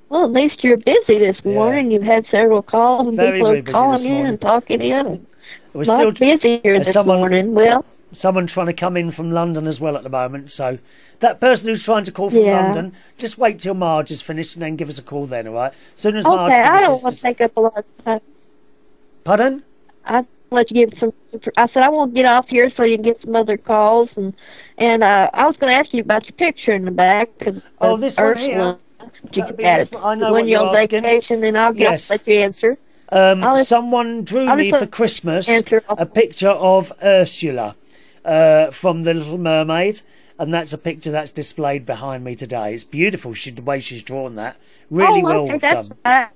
Well, at least you're busy this morning. You've had several calls, and people are calling in and talking in. We're still busy here this morning. Well, someone trying to come in from London as well at the moment. So that person who's trying to call from London, just wait till Marge is finished and then give us a call then, all right? As soon as Marge finishes... Okay, I don't want to take up a lot of time. Pardon? I want to give some... I said I won't get off here so you can get some other calls. And I was going to ask you about your picture in the back. Oh, this one here. You can add when you're on vacation, then I'll let you answer. Someone drew me for Christmas a picture of Ursula from The Little Mermaid, and that's a picture that's displayed behind me today. It's beautiful the way she's drawn that. Really well done. Right.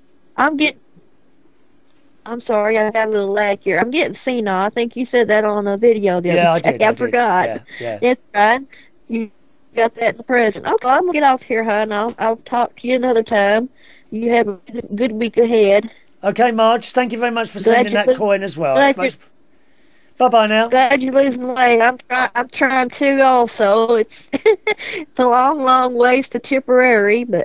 I'm sorry, I got a little lag here. I'm getting senile. I think you said that on a video the other day. I forgot. That's right. You got that in the present. Okay, I'm gonna get off here, hon. I'll talk to you another time. You have a good week ahead. Okay, Marge, thank you very much for sending that coin as well. Bye-bye now. Glad you're losing weight. I'm trying to also. It's a long, long ways to Tipperary, but...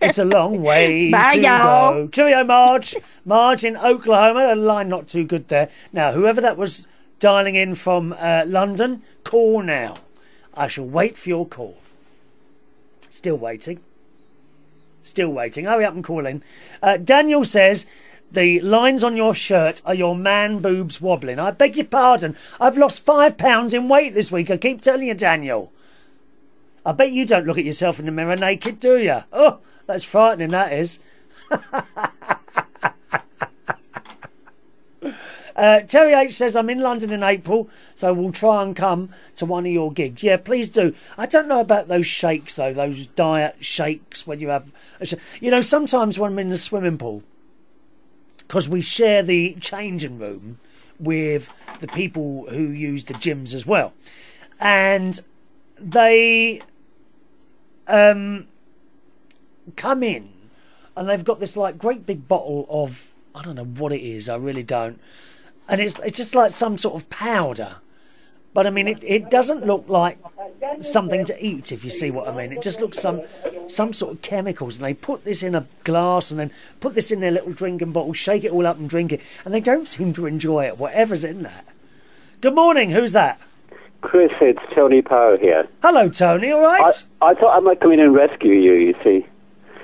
it's a long way to go. Cheerio, Marge. Marge in Oklahoma. The line not too good there. Now, whoever that was dialing in from London, call now. I shall wait for your call. Still waiting. Still waiting. Hurry up and call in. Daniel says, the lines on your shirt are your man boobs wobbling. I beg your pardon. I've lost 5 pounds in weight this week. I keep telling you, Daniel. I bet you don't look at yourself in the mirror naked, do you? Oh, that's frightening, that is. Terry H says, I'm in London in April, so we'll try and come to one of your gigs. Yeah, please do. I don't know about those shakes, though, those diet shakes when you have... You know, sometimes when I'm in the swimming pool, because we share the changing room with the people who use the gyms as well, and they come in and they've got this, like, great big bottle of... I don't know what it is, I really don't. And it's just like some sort of powder. But, I mean, it doesn't look like something to eat, if you see what I mean. It just looks some sort of chemicals. And they put this in a glass and then put this in their little drinking bottle, shake it all up and drink it. And they don't seem to enjoy it, whatever's in that. Good morning, who's that? Chris, it's Tony Powell here. Hello, Tony, all right? I thought I might come in and rescue you see.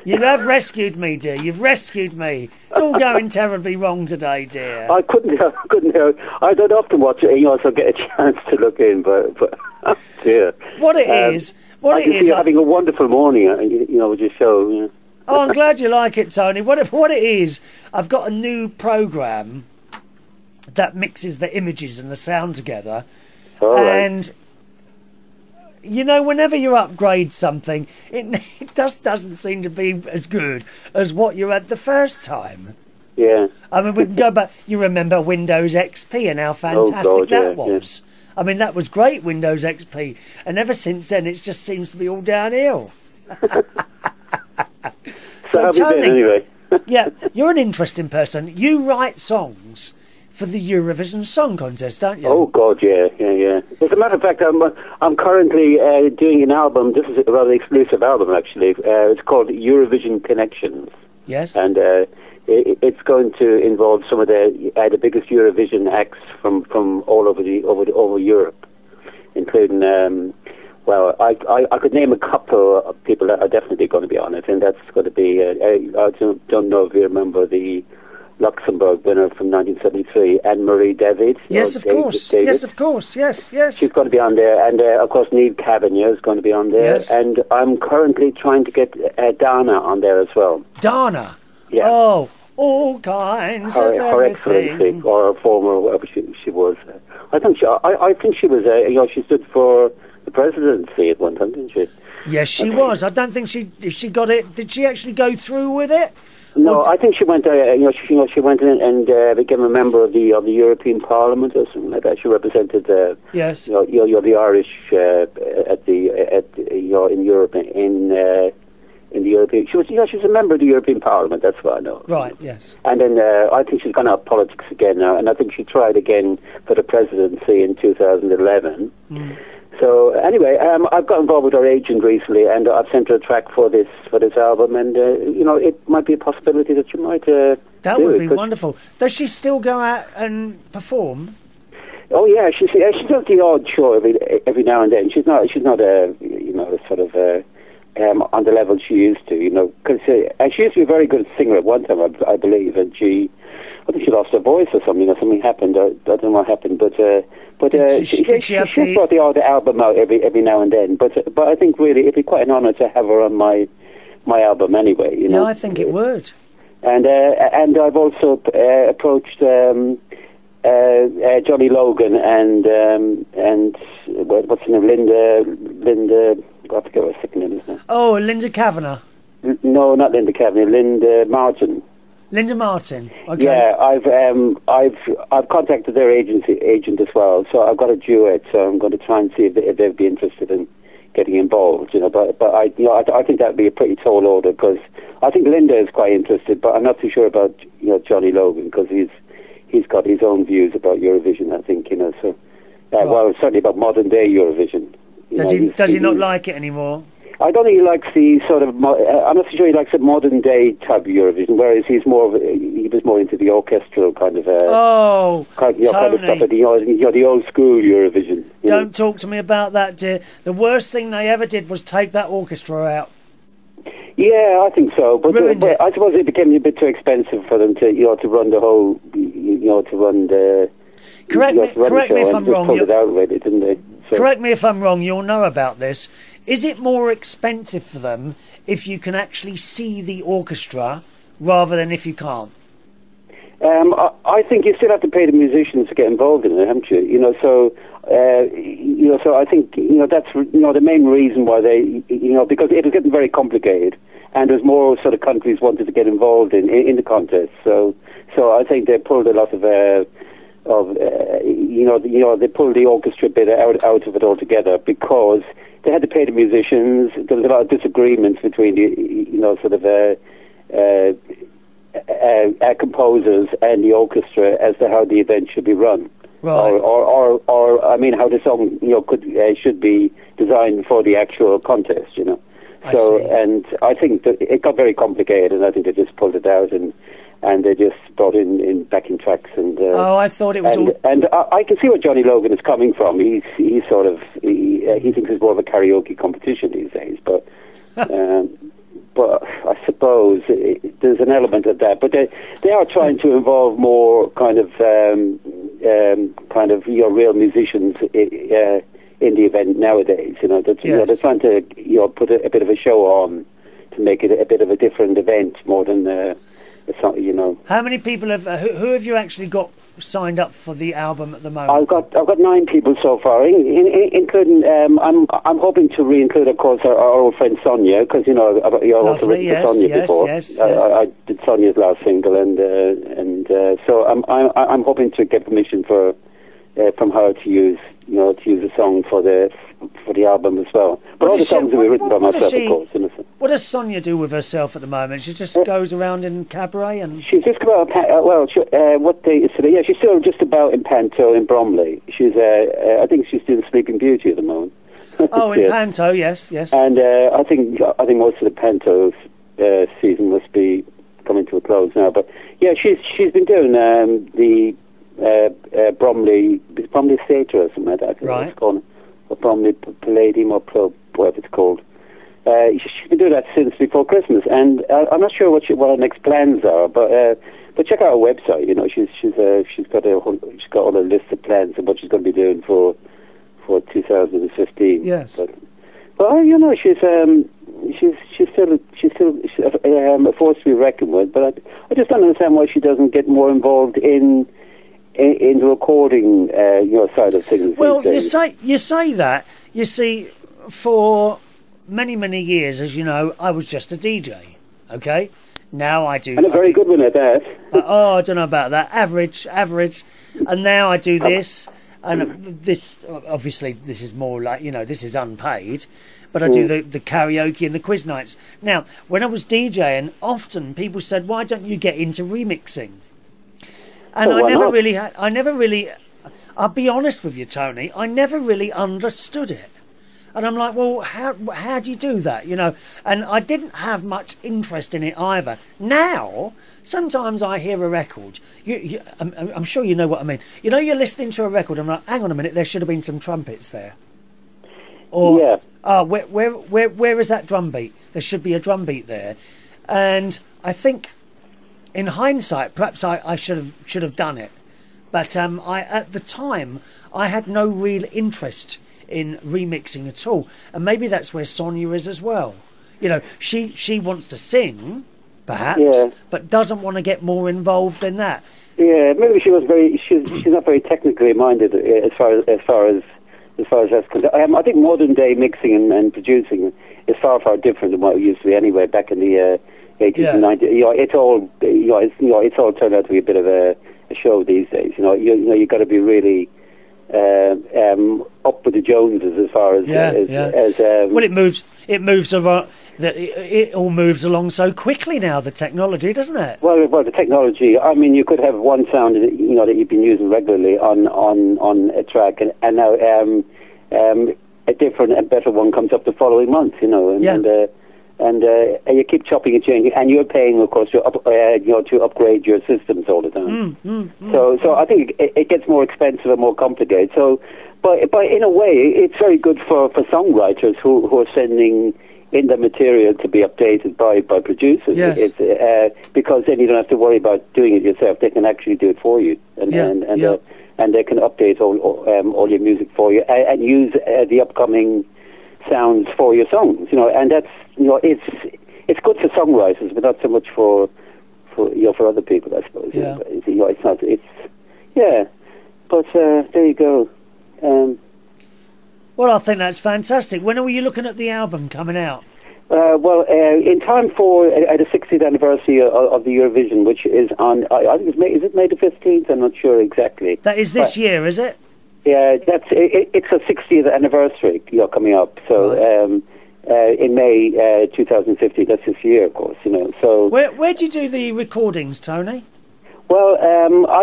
You have rescued me, dear. You've rescued me. It's all going terribly wrong today, dear. I couldn't help. I don't often watch it. You also get a chance to look in, but oh dear. What it is? You're having a wonderful morning. You know, with your show. You know. Oh, I'm glad you like it, Tony. What it is? I've got a new program that mixes the images and the sound together, and. You know, whenever you upgrade something, it just doesn't seem to be as good as what you had the first time. Yeah. I mean, we can go back. You remember Windows XP and how fantastic that was. Yeah. I mean, that was great, Windows XP. And ever since then, it just seems to be all downhill. So, Tony, anyway? Yeah, you're an interesting person. You write songs for the Eurovision Song Contest, don't you? Oh, God, yeah. As a matter of fact, I'm currently doing an album. This is a rather exclusive album, actually. It's called Eurovision Connections. Yes. And it's going to involve some of the biggest Eurovision acts from all over Europe, including, well, I could name a couple of people that are definitely going to be on it, and that's going to be, I don't know if you remember the Luxembourg winner from 1973, Anne-Marie David. Yes, of course. Yes, of course. Yes. She's going to be on there. And, of course, Neve Cavagna is going to be on there. Yes. And I'm currently trying to get Dana on there as well. Dana? Yeah. Oh, all kinds of everything. Or a former, whatever she was. I think she was, you know, she stood for the presidency at one time, didn't she? Yes, she was. I don't think she got it. Did she actually go through with it? No, I think she went. She went in and became a member of the European Parliament or something like that. She represented the Irish in Europe in the European. She was a member of the European Parliament. That's what I know. Right. Yes. And then I think she's gone out of politics again now, and I think she tried again for the presidency in 2011. Mm. So anyway, I've got involved with our agent recently, and I've sent her a track for this album, and you know, it might be a possibility that you might that do would be wonderful. Does she still go out and perform? Oh yeah, she does the odd show every now and then. She's not a, you know, sort of on the level she used to, you know, because she used to be a very good singer at one time, I believe, and I think she lost her voice or something. You know, something happened. I don't know what happened, but she brought the odd album out every now and then. But I think really it'd be quite an honour to have her on my album anyway. You know, no, I think it would. And I've also approached Johnny Logan and what's her name, Linda. I forget what her second name is now. Oh, Linda Kavanagh. No, not Linda Kavanagh. Linda Martin. Okay. Yeah, I've contacted their agent as well. So I've got a duet. So I'm going to try and see if they'd be interested in getting involved. You know, but I think that'd be a pretty tall order, because I think Linda is quite interested, but I'm not too sure about, you know, Johnny Logan, because he's got his own views about Eurovision, I think, you know. So well, certainly about modern day Eurovision. Does he not like it anymore? I don't think he likes the sort of... I'm not sure he likes the modern-day type of Eurovision, whereas he was more into the orchestral kind of... kind of stuff, the old-school Eurovision. Don't talk to me about that, dear. The worst thing they ever did was take that orchestra out. Yeah, I think so. But I suppose it became a bit too expensive for them to, you know, to run the whole... You know, to run the... Correct me if I'm wrong. It out already, didn't they? So. Correct me if I'm wrong, you'll know about this. Is it more expensive for them if you can actually see the orchestra rather than if you can't? I think you still have to pay the musicians to get involved in it, haven't you? You know, so I think, you know, that's, you know, the main reason why they, you know, because it was getting very complicated, and there's more sort of countries wanted to get involved in the contest. So I think they pulled a lot of. They pulled the orchestra bit out of it altogether, because they had to pay the musicians. There was a lot of disagreements between the, you know, sort of composers and the orchestra as to how the event should be run, right. or I mean, how the song, you know, should be designed for the actual contest, you know. So and I think that it got very complicated, and I think they just pulled it out and they just brought in backing tracks and. I thought it was. And I can see where Johnny Logan is coming from. He thinks it's more of a karaoke competition these days, but. But I suppose there's an element of that. But they are trying to involve more kind of you know, real musicians. In the event nowadays, you know, they're trying to, you know, put a bit of a show on to make it a bit of a different event more than, you know. How many people who have you actually got signed up for the album at the moment? I've got 9 people so far, including I'm hoping to reinclude, of course, our old friend Sonia, because you know I've also written for Sonia before. Yes. I did Sonia's last single, and so I'm hoping to get permission for. From her to use, you know, to use a song for the album as well. But all the songs will be written by myself, of course. What does Sonia do with herself at the moment? She just goes around in cabaret and... She's just about... what day is today? Yeah, she's still just about in Panto in Bromley. She's, I think she's doing Sleeping Beauty at the moment. Oh, in Panto, yes. And I think most of the Panto season must be coming to a close now. But yeah, she's been doing the... Bromley Theatre or something like that, I think it's called, or Bromley Palladium or Pro, whatever it's called. She's been doing that since before Christmas, and I'm not sure what her next plans are, but check out her website. You know, she's got all the list of plans and what she's going to be doing for 2015. Yes, but you know, she's still a force to be reckoned with. But I just don't understand why she doesn't get more involved in the recording, side of things. Well, you say that. You see, for many years, as you know, I was just a DJ. Okay, now I do. And a very good one at that. I don't know about that. Average. And now I do this, and this. Obviously, this is more like, you know, this is unpaid, but I do the karaoke and the quiz nights. Now, when I was DJing, often people said, "Why don't you get into remixing?" And I never really I'll be honest with you, Tony, I never really understood it. And I'm like, well, how do you do that, you know? And I didn't have much interest in it either. Now, sometimes I hear a record. I'm sure you know what I mean. You know, you're listening to a record, and I'm like, hang on a minute, there should have been some trumpets there. Or, yeah. Oh, where is that drum beat? There should be a drum beat there. And I think, in hindsight, perhaps I should have done it. But at the time, I had no real interest in remixing at all, and maybe that's where Sonia is as well. You know, she wants to sing, perhaps, yeah, but doesn't want to get more involved than that. Yeah, maybe she's not very technically minded as far as that's concerned. I think modern day mixing and producing is far different than what it used to be anyway. Back in the 80s and 90s, you know, it's all turned out to be a bit of a show these days. You know, you've got to be really up with the Joneses as far as well, it moves around. It all moves along so quickly now, the technology, doesn't it? Well, the technology. I mean, you could have one sound that, you know, that you've been using regularly on a track, and now a different and better one comes up the following month. You know, and you keep chopping and changing, and you're paying, of course, to upgrade your systems all the time. So I think it gets more expensive and more complicated. So, but in a way, it's very good for songwriters who are sending in the material to be updated by producers. Yes. Because then you don't have to worry about doing it yourself. They can actually do it for you, and they can update all your music for you, and use the upcoming sounds for your songs, you know. And that's, you know, it's good for songwriters, but not so much for you know, for other people, I suppose. Yeah. You know, but there you go. Well, I think that's fantastic. When are you looking at the album coming out? In time for the 60th anniversary of the Eurovision, which is on, I think it's May the 15th. I'm not sure exactly. That is this year, is it? Yeah, it's a 60th anniversary, you know, coming up. So in May 2050, that's this year, of course. You know, so where do you do the recordings, Tony? Well, I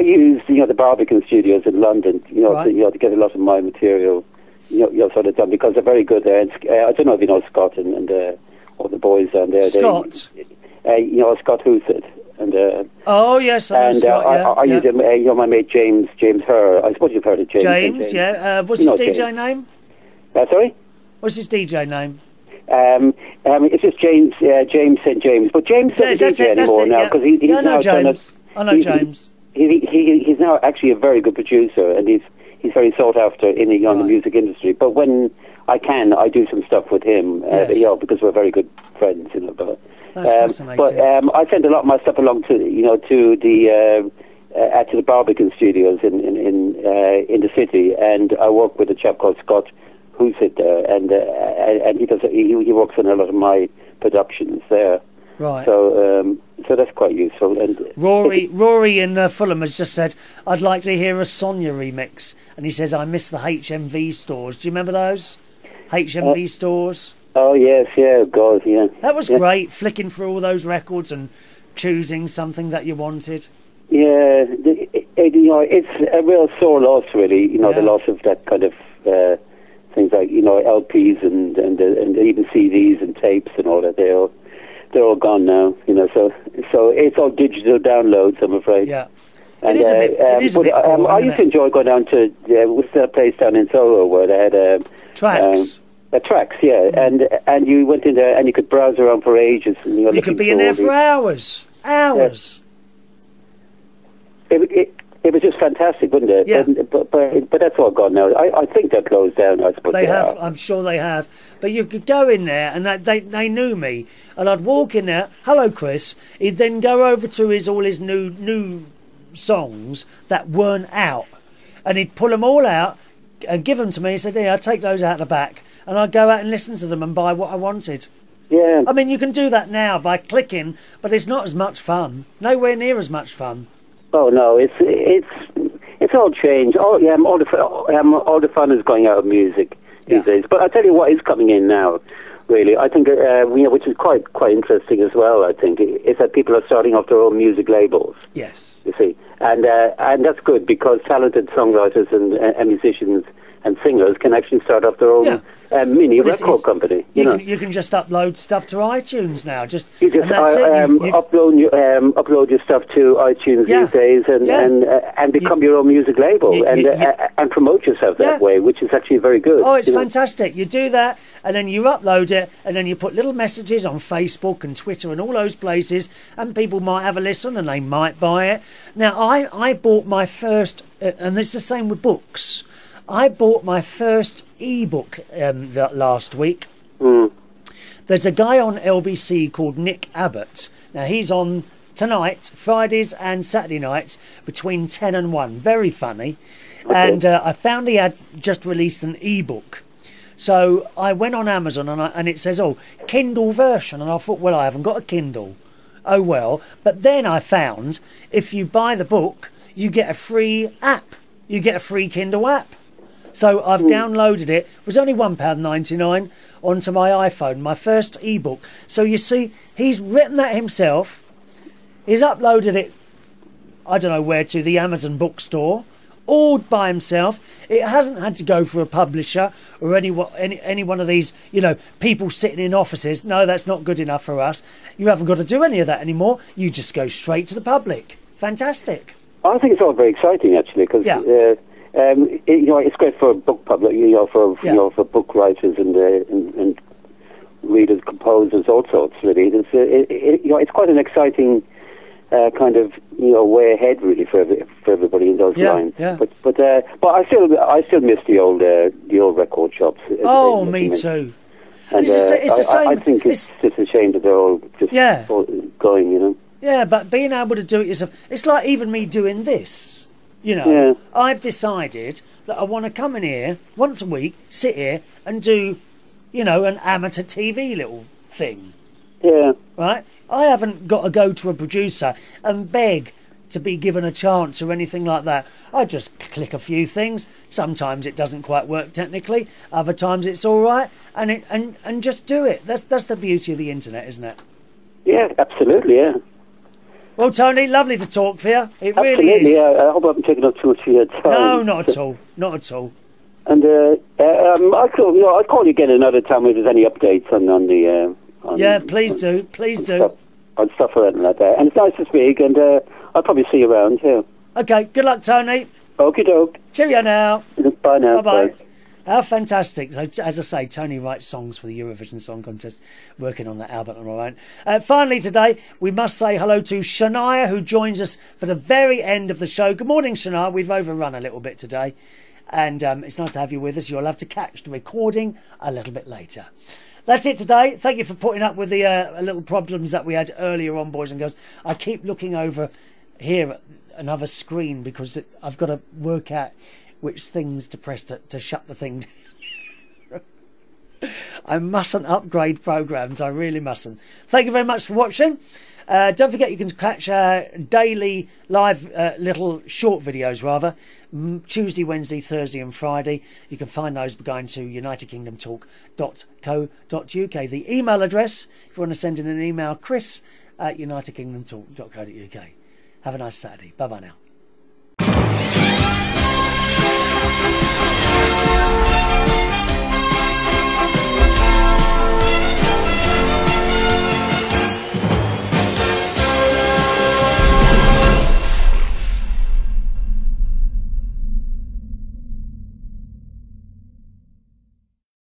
use, you know, the Barbican Studios in London. You know, to get a lot of my material, you know, sort of done, because they're very good there. And, I don't know if you know Scott and all the boys down there. Scott, you know, Scott Husett. And, oh yes, I used him. You know, my mate James Herr. I suppose you've heard of James. James. Yeah. What's his DJ name? Sorry. What's his DJ name? It's just James. James St James. But James doesn't DJ anymore now, because he's now James. I know James. He's now actually a very good producer, and he's very sought after in the music industry. But when I can, I do some stuff with him, because we're very good friends, you know. That's fascinating. But I send a lot of my stuff along to the Barbican Studios in the city, and I work with a chap called Scott Husett there, and he works on a lot of my productions there. Right. So that's quite useful. And Rory in Fulham has just said, "I'd like to hear a Sonia remix," and he says, "I miss the HMV stores." Do you remember those HMV stores? Oh yes, yeah, God, yeah. That was great, flicking through all those records and choosing something that you wanted. Yeah, you know, it's a real sore loss, really. You know, the loss of that kind of things like, you know, LPs and even CDs and tapes and all that. They're all gone now. You know, so it's all digital downloads, I'm afraid. Yeah. And I used to enjoy going down to what's that place down in Soho where they had Tracks. Tracks, yeah, and you went in there and you could browse around for ages. And you could be in there for hours. Yeah. It was just fantastic, wasn't it? Yeah. But that's all gone now. I think they're closed down, I suppose. They have, I'm sure they have. But you could go in there, and they knew me, and I'd walk in there, hello, Chris. He'd then go over to all his new songs that weren't out, and he'd pull them all out and give them to me. He said, "Yeah, I'll take those out the back," and I'd go out and listen to them and buy what I wanted. Yeah. I mean, you can do that now by clicking, but it's not as much fun. Nowhere near as much fun. Oh no, it's all changed. All the fun is going out of music these days. But I tell you what is coming in now. really. I think, which is quite interesting as well, I think, is that people are starting off their own music labels. Yes. You see. And that's good, because talented songwriters and musicians and singers can actually start up their own mini record company. You can just upload stuff to iTunes now. Upload your stuff to iTunes these days, and become your own music label and promote yourself that way, which is actually very good. Oh, it's fantastic. You do that, and then you upload it, and then you put little messages on Facebook and Twitter and all those places, and people might have a listen and they might buy it. Now, I bought my first, and it's the same with books. I bought my first e-book last week. Mm. There's a guy on LBC called Nick Abbott. Now, he's on tonight, Fridays and Saturday nights, between 10 and 1. Very funny. Okay. And I found he had just released an e-book. So I went on Amazon, and it says, Kindle version. And I thought, well, I haven't got a Kindle. Oh, well. But then I found if you buy the book, you get a free app. You get a free Kindle app. So I've downloaded it. It was only £1.99 onto my iPhone, my first ebook. So you see, he's written that himself. He's uploaded it, I don't know where, to the Amazon bookstore, all by himself. It hasn't had to go for a publisher or any one of these, people sitting in offices. No, that's not good enough for us. You haven't got to do any of that anymore. You just go straight to the public. Fantastic. I think it's all very exciting, actually, because... it's great for book public, for book writers and readers, composers, all sorts. Really, it's quite an exciting kind of way ahead, really, for everybody in those lines. Yeah. But I still miss the old record shops. Oh, me too. And it's the same. I think it's just a shame that they're all just going. Yeah, but being able to do it yourself, it's like even me doing this. I've decided that I want to come in here once a week, sit here and do, an amateur TV little thing. Yeah. Right? I haven't got to go to a producer and beg to be given a chance or anything like that. I just click a few things. Sometimes it doesn't quite work technically. Other times it's all right. And just do it. That's the beauty of the internet, isn't it? Yeah, absolutely, yeah. Well, Tony, lovely to talk for you. It really is. Yeah, I hope I haven't taken up too much of your time. No, not at all. Not at all. And I'll call you again another time if there's any updates on the... Please do. On stuff or anything like that. And it's nice to speak, and I'll probably see you around, too. Okay, good luck, Tony. Okie doke. Cheerio now. Bye now. Bye-bye. How fantastic. So, as I say, Tony writes songs for the Eurovision Song Contest, working on that album on our own. Finally today, we must say hello to Shania, who joins us for the very end of the show. Good morning, Shania. We've overrun a little bit today, and it's nice to have you with us. You'll have to catch the recording a little bit later. That's it today. Thank you for putting up with the little problems that we had earlier on, boys and girls. I keep looking over here at another screen because I've got to work out which things to press to shut the thing down. I mustn't upgrade programmes, I really mustn't. Thank you very much for watching. Don't forget you can catch our daily live little short videos, rather, Tuesday, Wednesday, Thursday and Friday. You can find those by going to unitedkingdomtalk.co.uk. The email address, if you want to send in an email, chris@unitedkingdomtalk.co.uk. Have a nice Saturday. Bye-bye now.